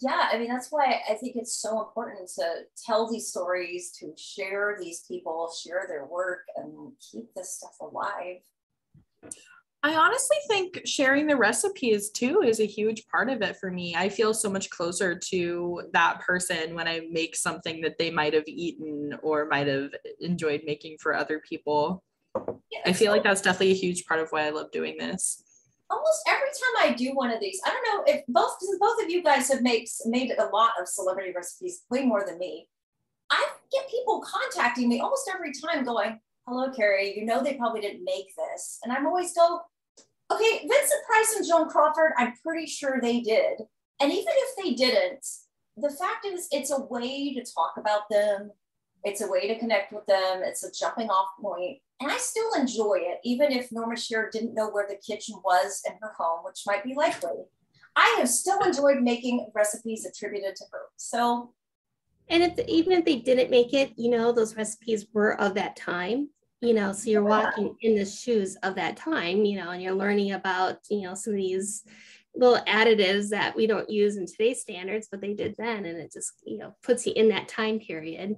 Yeah, I mean, that's why I think it's so important to tell these stories, to share these people, share their work, and keep this stuff alive. I honestly think sharing the recipes too is a huge part of it for me. I feel so much closer to that person when I make something that they might have eaten or might have enjoyed making for other people. Yeah, I feel like that's definitely a huge part of why I love doing this. Almost every time I do one of these, I don't know if both, because both of you guys have made a lot of celebrity recipes, way more than me. I get people contacting me almost every time going, hello, Carrie, you know they probably didn't make this. And I'm always go, okay, Vincent Price and Joan Crawford, I'm pretty sure they did. And even if they didn't, the fact is it's a way to talk about them. It's a way to connect with them. It's a jumping off point. And I still enjoy it, even if Norma Shearer didn't know where the kitchen was in her home, which might be likely. I have still enjoyed making recipes attributed to her. So, and if, even if they didn't make it, you know, those recipes were of that time, you know, so you're walking in the shoes of that time, you know, and you're learning about, you know, some of these little additives that we don't use in today's standards, but they did then. And it just, you know, puts you in that time period.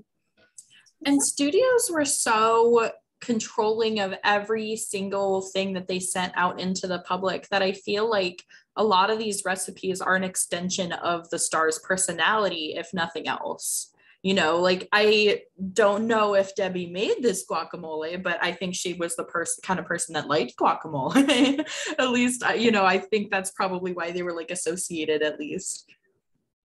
And studios were so controlling of every single thing that they sent out into the public that I feel like a lot of these recipes are an extension of the star's personality, if nothing else. You know, like, I don't know if Debbie made this guacamole, but I think she was the kind of person that liked guacamole. At least, you know, I think that's probably why they were like associated, at least.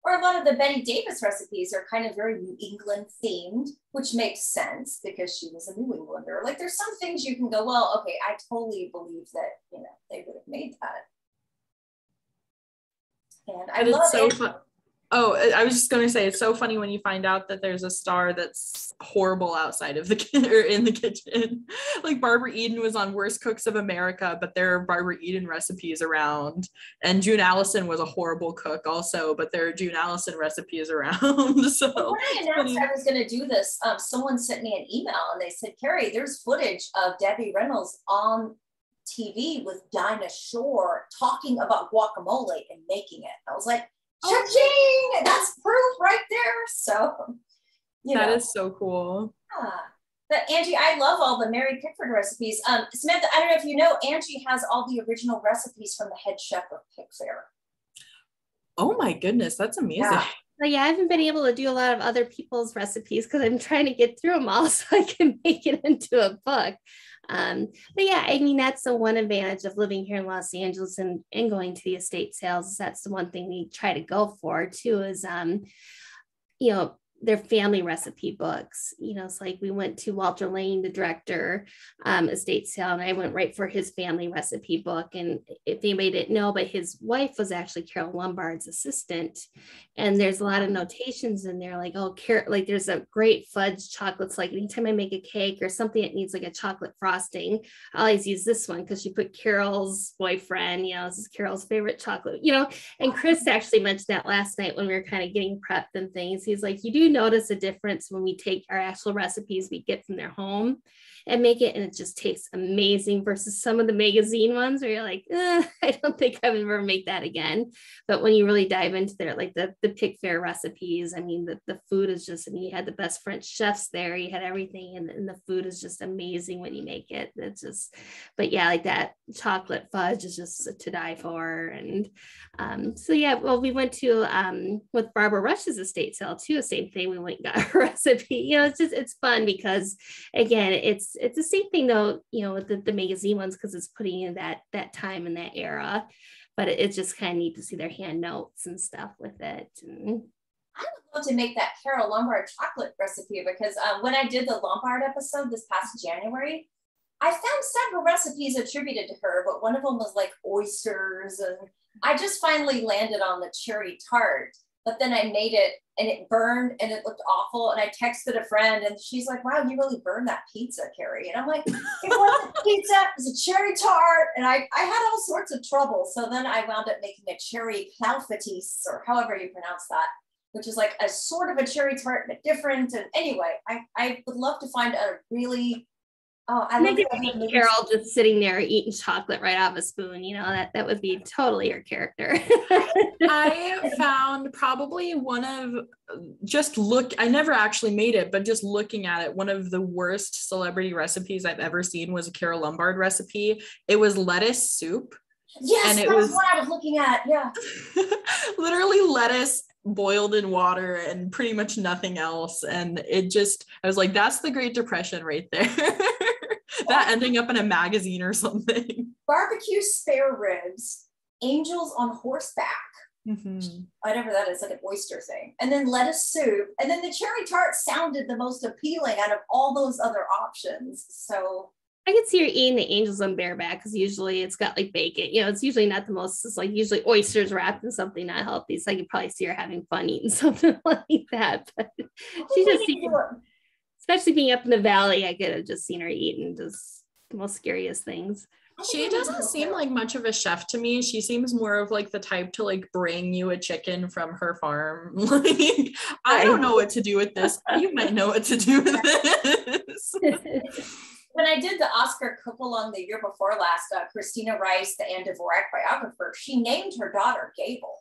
Or a lot of the Betty Davis recipes are kind of very New England themed, which makes sense because she was a New Englander. Like, there's some things you can go, well, okay, I totally believe that, you know, they would have made that. And I love it. Oh, I was just going to say, it's so funny when you find out that there's a star that's horrible outside of the kitchen or in the kitchen. Like, Barbara Eden was on Worst Cooks of America, but there are Barbara Eden recipes around. And June Allison was a horrible cook also, but there are June Allison recipes around. So when I announced I was going to do this, someone sent me an email and they said, Carrie, there's footage of Debbie Reynolds on TV with Dinah Shore talking about guacamole and making it. I was like, cha-ching! That's proof right there. So, you know. That is so cool. Yeah. But Angie, I love all the Mary Pickford recipes. Samantha, I don't know if you know, Angie has all the original recipes from the head chef of Pick Fair. Oh my goodness, that's amazing. Yeah. But yeah, I haven't been able to do a lot of other people's recipes because I'm trying to get through them all so I can make it into a book. But yeah, I mean, that's the one advantage of living here in Los Angeles and going to the estate sales. That's the one thing we try to go for too is, you know, their family recipe books. You know, it's like we went to Walter Lane, the director, estate sale, and I went right for his family recipe book. And if anybody didn't know, but his wife was actually Carol Lombard's assistant. And there's a lot of notations in there, like, oh, like there's a great fudge chocolates. Like anytime I make a cake or something that needs like a chocolate frosting, I always use this one because she put Carol's boyfriend, you know, this is Carol's favorite chocolate, you know. And Chris actually mentioned that last night when we were kind of getting prepped and things. He's like, you do notice a difference when we take our actual recipes we get from their home and make it, and it just tastes amazing versus some of the magazine ones where you're like, I don't think I would ever make that again. But when you really dive into their, like the Pick Fair recipes, I mean, the food is just, I mean, you had the best French chefs there, you had everything, and the food is just amazing when you make it. It's just, but yeah, like that chocolate fudge is just to die for. And so yeah, well, we went to with Barbara Rush's estate sale too, same thing. We went and got a recipe. You know, it's just, it's fun because again, it's the same thing though, you know, with the magazine ones, because it's putting in that time and that era, but it's just kind of neat to see their hand notes and stuff with it. And I would love to make that Carol Lombard chocolate recipe because when I did the Lombard episode this past January, I found several recipes attributed to her, but one of them was like oysters, and I just finally landed on the cherry tart. But then I made it and it burned and it looked awful. And I texted a friend and she's like, wow, you really burned that pizza, Carrie. And I'm like, it wasn't pizza, it was a cherry tart. And I had all sorts of trouble. So then I wound up making a cherry clafoutis, or however you pronounce that, which is like a sort of a cherry tart, but different. And anyway, I would love to find a really Oh, I love it. Carol just sitting there eating chocolate right off a spoon. You know, that would be totally your character. I found probably one of I never actually made it, but just looking at it, one of the worst celebrity recipes I've ever seen was a Carol Lombard recipe. It was lettuce soup. Yes, that was what I was looking at. Yeah. Literally lettuce boiled in water and pretty much nothing else. And it just, I was like, that's the Great Depression right there. That ending up in a magazine or something. Barbecue spare ribs, angels on horseback. Mm-hmm. Whatever that is, like an oyster thing. And then lettuce soup. And then the cherry tart sounded the most appealing out of all those other options. So I could see her eating the angels on bareback, because usually it's got like bacon, you know, it's usually not the most, it's like usually oysters wrapped in something not healthy. So I could probably see her having fun eating something like that. But she just seemed, especially being up in the valley, I could have just seen her eating just the most scariest things. She doesn't seem like much of a chef to me. She seems more of like the type to like bring you a chicken from her farm. Like, I don't know what to do with this. You might know what to do with this. When I did the Oscar cook-along the year before last, Christina Rice, the Anne Dvorak biographer, she named her daughter Gable.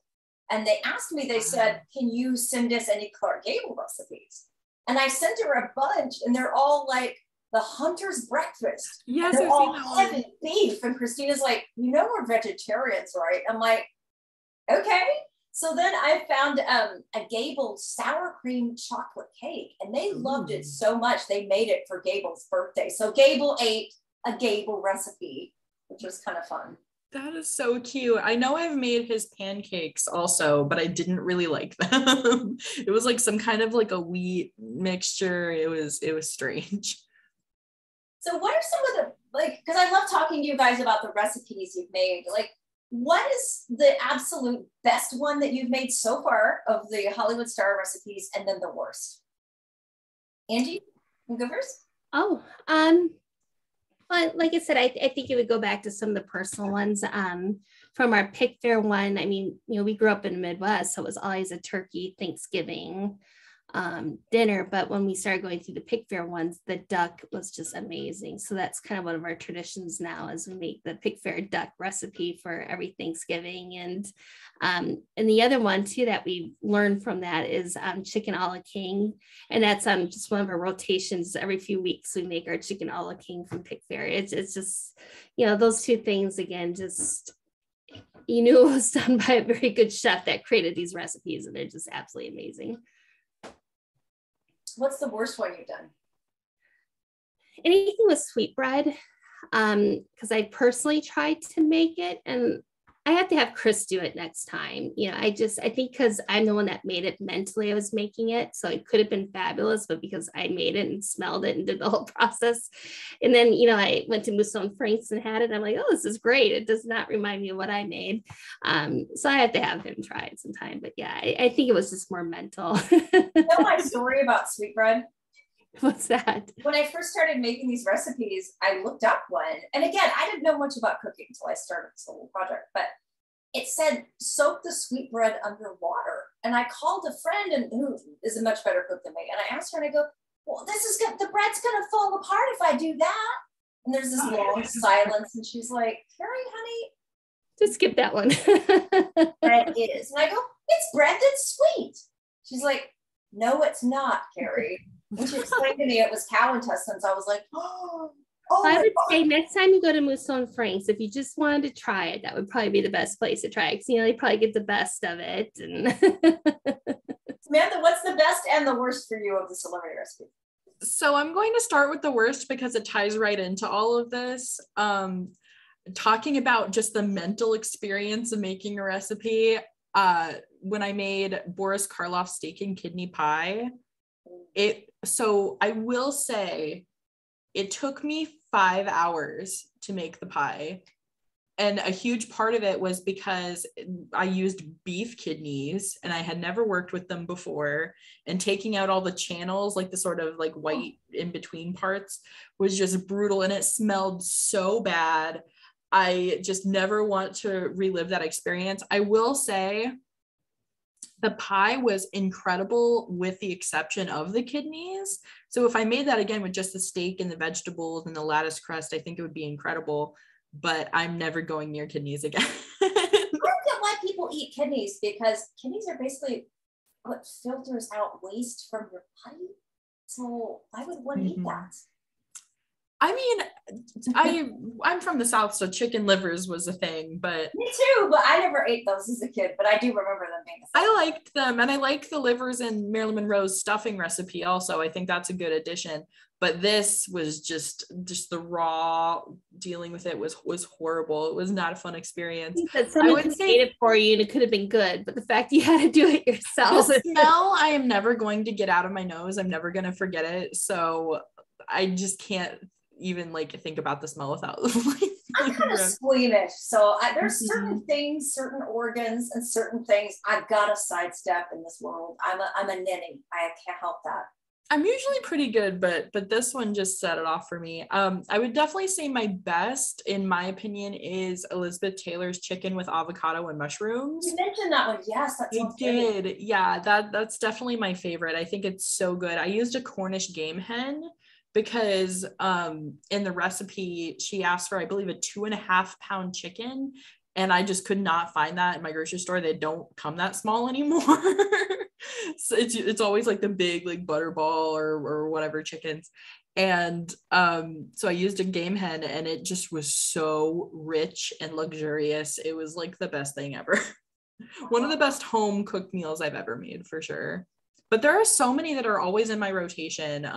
And they asked me, they said, can you send us any Clark Gable recipes? And I sent her a bunch, and they're all like the hunter's breakfast. Yes, they're all heavy beef. And Christina's like, you know, we're vegetarians, right? I'm like, okay. So then I found a Gable sour cream chocolate cake, and they loved it so much. They made it for Gable's birthday. So Gable ate a Gable recipe, which was kind of fun. That is so cute. I know I've made his pancakes also, but I didn't really like them. It was like some kind of like a wheat mixture. It was strange. So what are some of the, like, because I love talking to you guys about the recipes you've made, like, what is the absolute best one that you've made so far of the Hollywood star recipes, and then the worst? Angie, you go first. Well, like I said, I think it would go back to some of the personal ones. From our pick fair one, I mean, you know, we grew up in the Midwest, so it was always a turkey Thanksgiving dinner. But when we started going through the pick fair ones, the duck was just amazing. So that's kind of one of our traditions now, is we make the pick fair duck recipe for every Thanksgiving. And the other one too that we learned from that is chicken a la king, and that's just one of our rotations. Every few weeks we make our chicken a la king from pick fair. It's just, you know, those two things again, just, you knew it was done by a very good chef that created these recipes, and they're just absolutely amazing. What's the worst one you've done? Anything with sweetbread, because I personally tried to make it, and I have to have Chris do it next time. You know, I think because I'm the one that made it, mentally I was making it, so it could have been fabulous, but because I made it and smelled it and did the whole process, and then, you know, I went to Mousson Franks and had it, and I'm like, oh, this is great. It does not remind me of what I made. So I have to have him try it sometime. But yeah, I think it was just more mental. You know my story about sweetbread? What's that? When I first started making these recipes, I looked up one. And again, I didn't know much about cooking until I started this whole project, but it said, soak the sweetbread underwater. And I called a friend who is a much better cook than me. And I asked her, and I go, well, the bread's going to fall apart if I do that. And there's this long silence. And she's like, Carrie, honey, just skip that one. Bread is. And I go, it's bread that's sweet. She's like, no, it's not, Carrie. When she explained to me it was cow intestines, I was like, oh I would say next time you go to Mousson Franks, if you just wanted to try it, that would probably be the best place to try it, because, you know, they probably get the best of it. And Samantha, what's the best and the worst for you of the celebrity recipe? So I'm going to start with the worst, because it ties right into all of this. Talking about just the mental experience of making a recipe, when I made Boris Karloff steak and kidney pie, so I will say it took me 5 hours to make the pie. And a huge part of it was because I used beef kidneys, and I had never worked with them before. And taking out all the channels, like the sort of like white in between parts, was just brutal. And it smelled so bad. I just never want to relive that experience. I will say The pie was incredible with the exception of the kidneys. So if I made that again with just the steak and the vegetables and the lattice crust, I think it would be incredible, but I'm never going near kidneys again. I don't get why people eat kidneys, because kidneys are basically what filters out waste from your body. So why would one eat that? I mean, I'm from the South, so chicken livers was a thing, but... Me too, but I never ate those as a kid, but I do remember them being a thing. I liked them, and I liked the livers in Marilyn Monroe's stuffing recipe also. I think that's a good addition, but this was just the raw dealing with it was horrible. It was not a fun experience. I would say it for you, and it could have been good, but the fact you had to do it yourself... The smell, I am never going to get out of my nose. I'm never going to forget it, so I just can't even like think about the smell without like, I'm kind of squeamish, so there's certain things, certain organs and certain things I've got to sidestep in this world. I'm a ninny. I can't help that. I'm usually pretty good, but this one just set it off for me. I would definitely say my best, in my opinion, is Elizabeth Taylor's chicken with avocado and mushrooms. You mentioned that one. Yes, that's it did. Great. Yeah, that's definitely my favorite. I think it's so good. I used a Cornish game hen, because in the recipe, she asked for, I believe, a 2.5 pound chicken. And I just could not find that in my grocery store. They don't come that small anymore. So it's always like the big, like butterball or whatever chickens. And so I used a game hen, and it just was so rich and luxurious. It was like the best thing ever. One of the best home cooked meals I've ever made, for sure. But there are so many that are always in my rotation.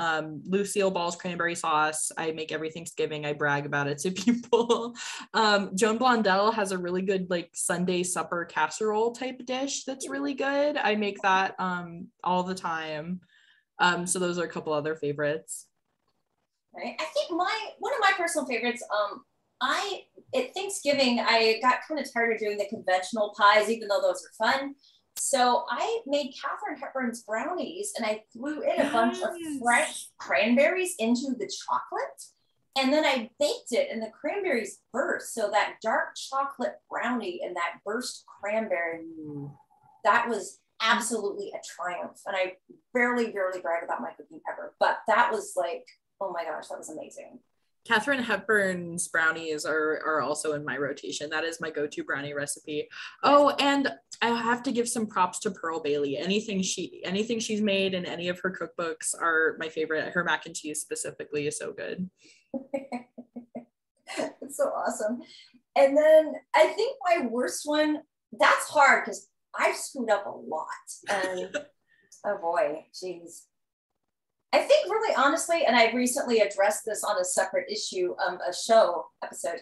Lucille Ball's cranberry sauce. I make every Thanksgiving. I brag about it to people. Joan Blondell has a really good like Sunday supper casserole type dish that's really good. I make that all the time. So those are a couple other favorites. Right. I think one of my personal favorites, at Thanksgiving, I got kind of tired of doing the conventional pies, even though those are fun. So I made Katharine Hepburn's brownies, and I threw in a bunch of fresh cranberries into the chocolate, and then I baked it, and the cranberries burst. So that dark chocolate brownie and that burst cranberry, that was absolutely a triumph. And I barely brag about my cooking ever, but that was like, oh my gosh, that was amazing. Katharine Hepburn's brownies are also in my rotation. That is my go-to brownie recipe. Oh, and I have to give some props to Pearl Bailey. Anything she's made in any of her cookbooks are my favorite. Her mac and cheese specifically is so good. That's so awesome. And then I think my worst one, that's hard because I've screwed up a lot. And oh boy, jeez. I think really honestly, and I recently addressed this on a separate issue, a show episode,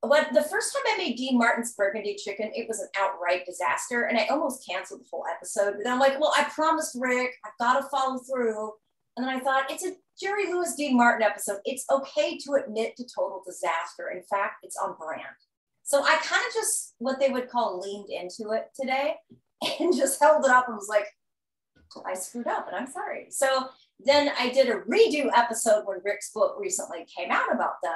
but the first time I made Dean Martin's burgundy chicken, it was an outright disaster, and I almost canceled the whole episode. But then I'm like, well, I promised Rick, I've got to follow through. And then I thought, it's a Jerry Lewis Dean Martin episode. It's okay to admit to total disaster. In fact, it's on brand. So I kind of just, what they would call, leaned into it today and just held it up and was like, I screwed up and I'm sorry. So then I did a redo episode when Rick's book recently came out about them.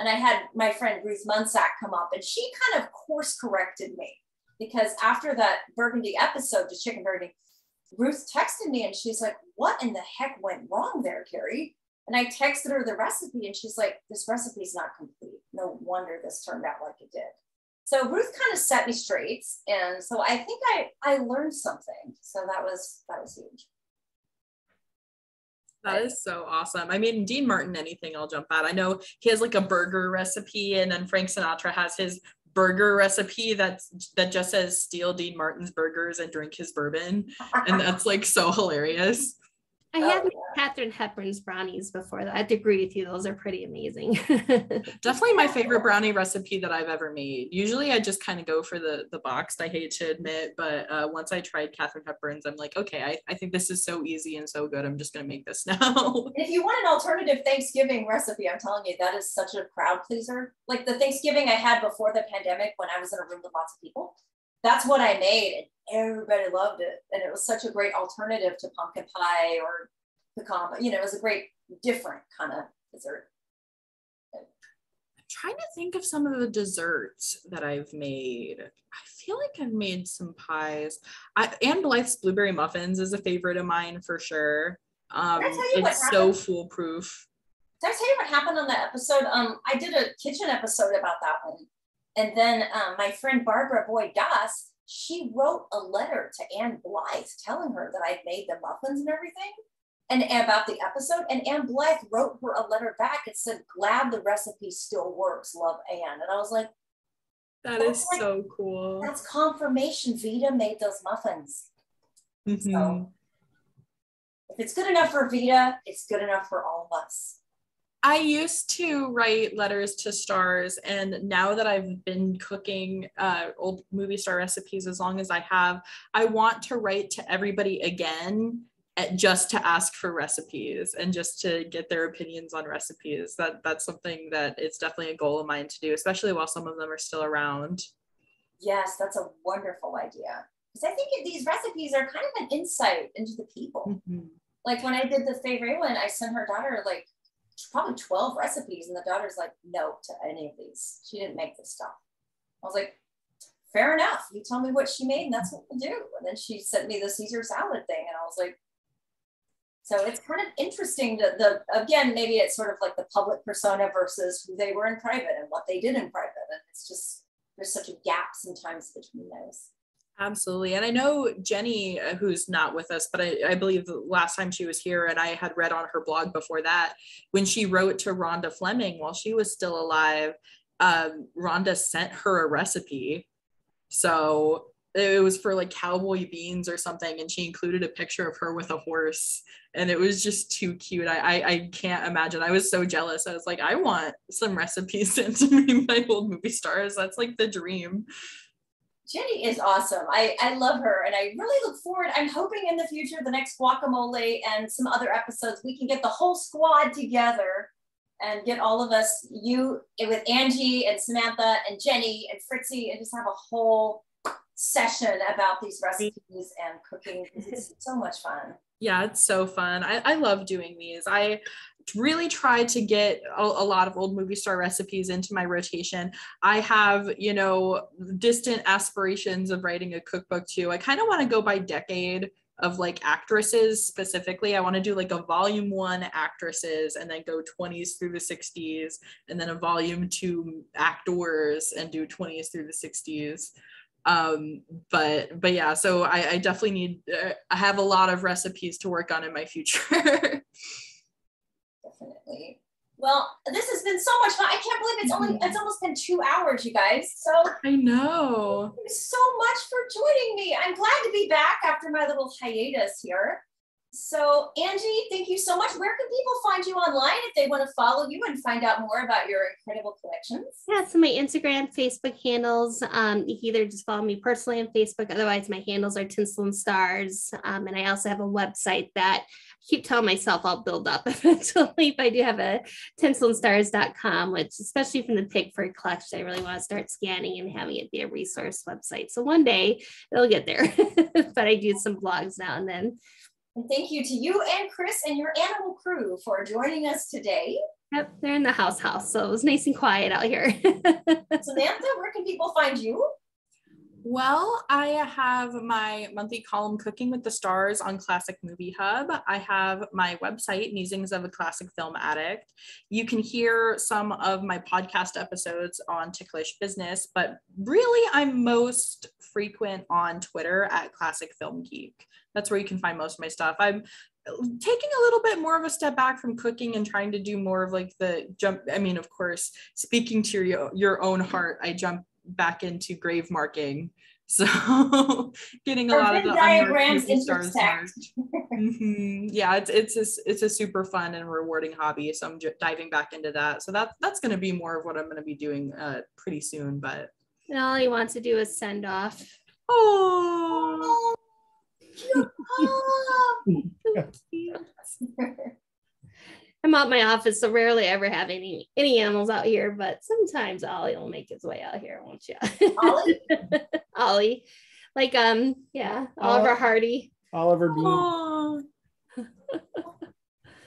And I had my friend Ruth Munsack come up, and she kind of course corrected me, because after that burgundy episode, the chicken burgundy, Ruth texted me and she's like, what in the heck went wrong there, Carrie? And I texted her the recipe, and she's like, this recipe's not complete. No wonder this turned out like it did. So Ruth kind of set me straight. And so I think I learned something. So that was huge. That is so awesome. I mean, Dean Martin, anything I'll jump at. I know he has like a burger recipe, and then Frank Sinatra has his burger recipe that just says steal Dean Martin's burgers and drink his bourbon. And that's like so hilarious. I had Katharine Hepburn's brownies before that. I have to agree with you. Those are pretty amazing. Definitely my favorite brownie recipe that I've ever made. Usually I just kind of go for the boxed, I hate to admit, but once I tried Katharine Hepburn's, I'm like, okay, I think this is so easy and so good. I'm just going to make this now. If you want an alternative Thanksgiving recipe, I'm telling you, that is such a crowd pleaser. Like the Thanksgiving I had before the pandemic, when I was in a room with lots of people, that's what I made, and everybody loved it. And it was such a great alternative to pumpkin pie or pecan, you know, it was a great different kind of dessert. I'm trying to think of some of the desserts that I've made. I feel like I've made some pies. Anne Blythe's blueberry muffins is a favorite of mine for sure. It's so foolproof. Did I tell you what happened on that episode? I did a kitchen episode about that one. And then my friend Barbara Boyd Goss, she wrote a letter to Anne Blythe telling her that I'd made the muffins and everything, and about the episode. And Anne Blythe wrote her a letter back and said, "Glad the recipe still works. Love, Anne." And I was like, That's so cool. That's confirmation Vita made those muffins. Mm-hmm. So if it's good enough for Vita, it's good enough for all of us. I used to write letters to stars, and now that I've been cooking old movie star recipes as long as I have, I want to write to everybody again just to ask for recipes and just to get their opinions on recipes. That's something that it's definitely a goal of mine to do, especially while some of them are still around. Yes, that's a wonderful idea. Because I think these recipes are kind of an insight into the people. Mm-hmm. Like when I did the favorite one, I sent her daughter like probably 12 recipes, and the daughter's like, no to any of these. She didn't make this stuff. I was like, fair enough. You tell me what she made, and that's what we'll do. And then she sent me the Caesar salad thing, and I was like, so it's kind of interesting that again, maybe it's sort of like the public persona versus who they were in private and what they did in private. And it's just, there's such a gap sometimes between those. Absolutely. And I know Jenny, who's not with us, but I believe the last time she was here, and I had read on her blog before that, when she wrote to Rhonda Fleming while she was still alive, Rhonda sent her a recipe. So it was for like cowboy beans or something, and she included a picture of her with a horse, and it was just too cute. I can't imagine. I was so jealous. I was like, I want some recipes sent to me by old movie stars. That's like the dream. Jenny is awesome. I love her, and I really look forward. I'm hoping in the future, the next guacamole and some other episodes, we can get the whole squad together and get all of us, you with Angie and Samantha and Jenny and Fritzy, and just have a whole session about these recipes and cooking. It's so much fun. Yeah, it's so fun. I love doing these. I really try to get a lot of old movie star recipes into my rotation. I have, distant aspirations of writing a cookbook too. I kind of want to go by decade of like actresses specifically. I want to do like a volume 1 actresses, and then go 20s through the 60s, and then a volume 2 actors, and do 20s through the 60s. But yeah, so I definitely need, I have a lot of recipes to work on in my future. Definitely. Well, this has been so much fun. I can't believe it's almost been 2 hours, you guys. So I know. Thank you so much for joining me. I'm glad to be back after my little hiatus here. So Angie, thank you so much. Where can people find you online if they want to follow you and find out more about your incredible collections? Yeah, so my Instagram, Facebook handles, you can either just follow me personally on Facebook, otherwise my handles are Tinsel and Stars. And I also have a website that I keep telling myself I'll build up eventually, but I do have a tinselandstars.com, which especially from the Pigford collection, I really want to start scanning and having it be a resource website. So one day it'll get there, but I do some blogs now and then. And thank you to you and Chris and your animal crew for joining us today. Yep, they're in the house, so it was nice and quiet out here. Samantha, where can people find you? Well, I have my monthly column Cooking with the Stars on Classic Movie Hub. I have my website, Musings of a Classic Film Addict. You can hear some of my podcast episodes on Ticklish Business, but really I'm most frequent on Twitter at Classic Film Geek. That's where you can find most of my stuff. I'm taking a little bit more of a step back from cooking and trying to do more of like the jump. I mean, of course, speaking to your own heart, I jump back into grave marking, so getting a lot of the diagrams and stars. Mm-hmm. Yeah, it's a super fun and rewarding hobby, so I'm diving back into that, so that's going to be more of what I'm going to be doing pretty soon. But and all he wants to do is send off. Oh, I'm out my office, so rarely ever have any animals out here, but sometimes Ollie will make his way out here, won't you? Ollie? Ollie. Like, yeah, Oliver Hardy. Oliver B.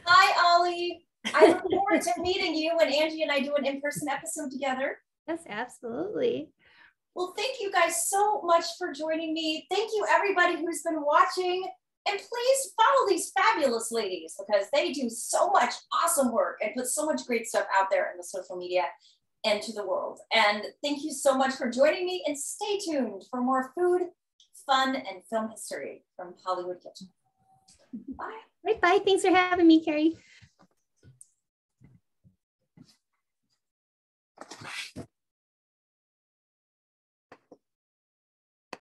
Hi, Ollie. I look forward forward to meeting you when Angie and I do an in-person episode together. Yes, absolutely. Well, thank you guys so much for joining me. Thank you everybody who's been watching. And please follow these fabulous ladies because they do so much awesome work and put so much great stuff out there in the social media and to the world. And thank you so much for joining me, and stay tuned for more food, fun, and film history from Hollywood Kitchen. Bye. Bye. Thanks for having me, Carrie.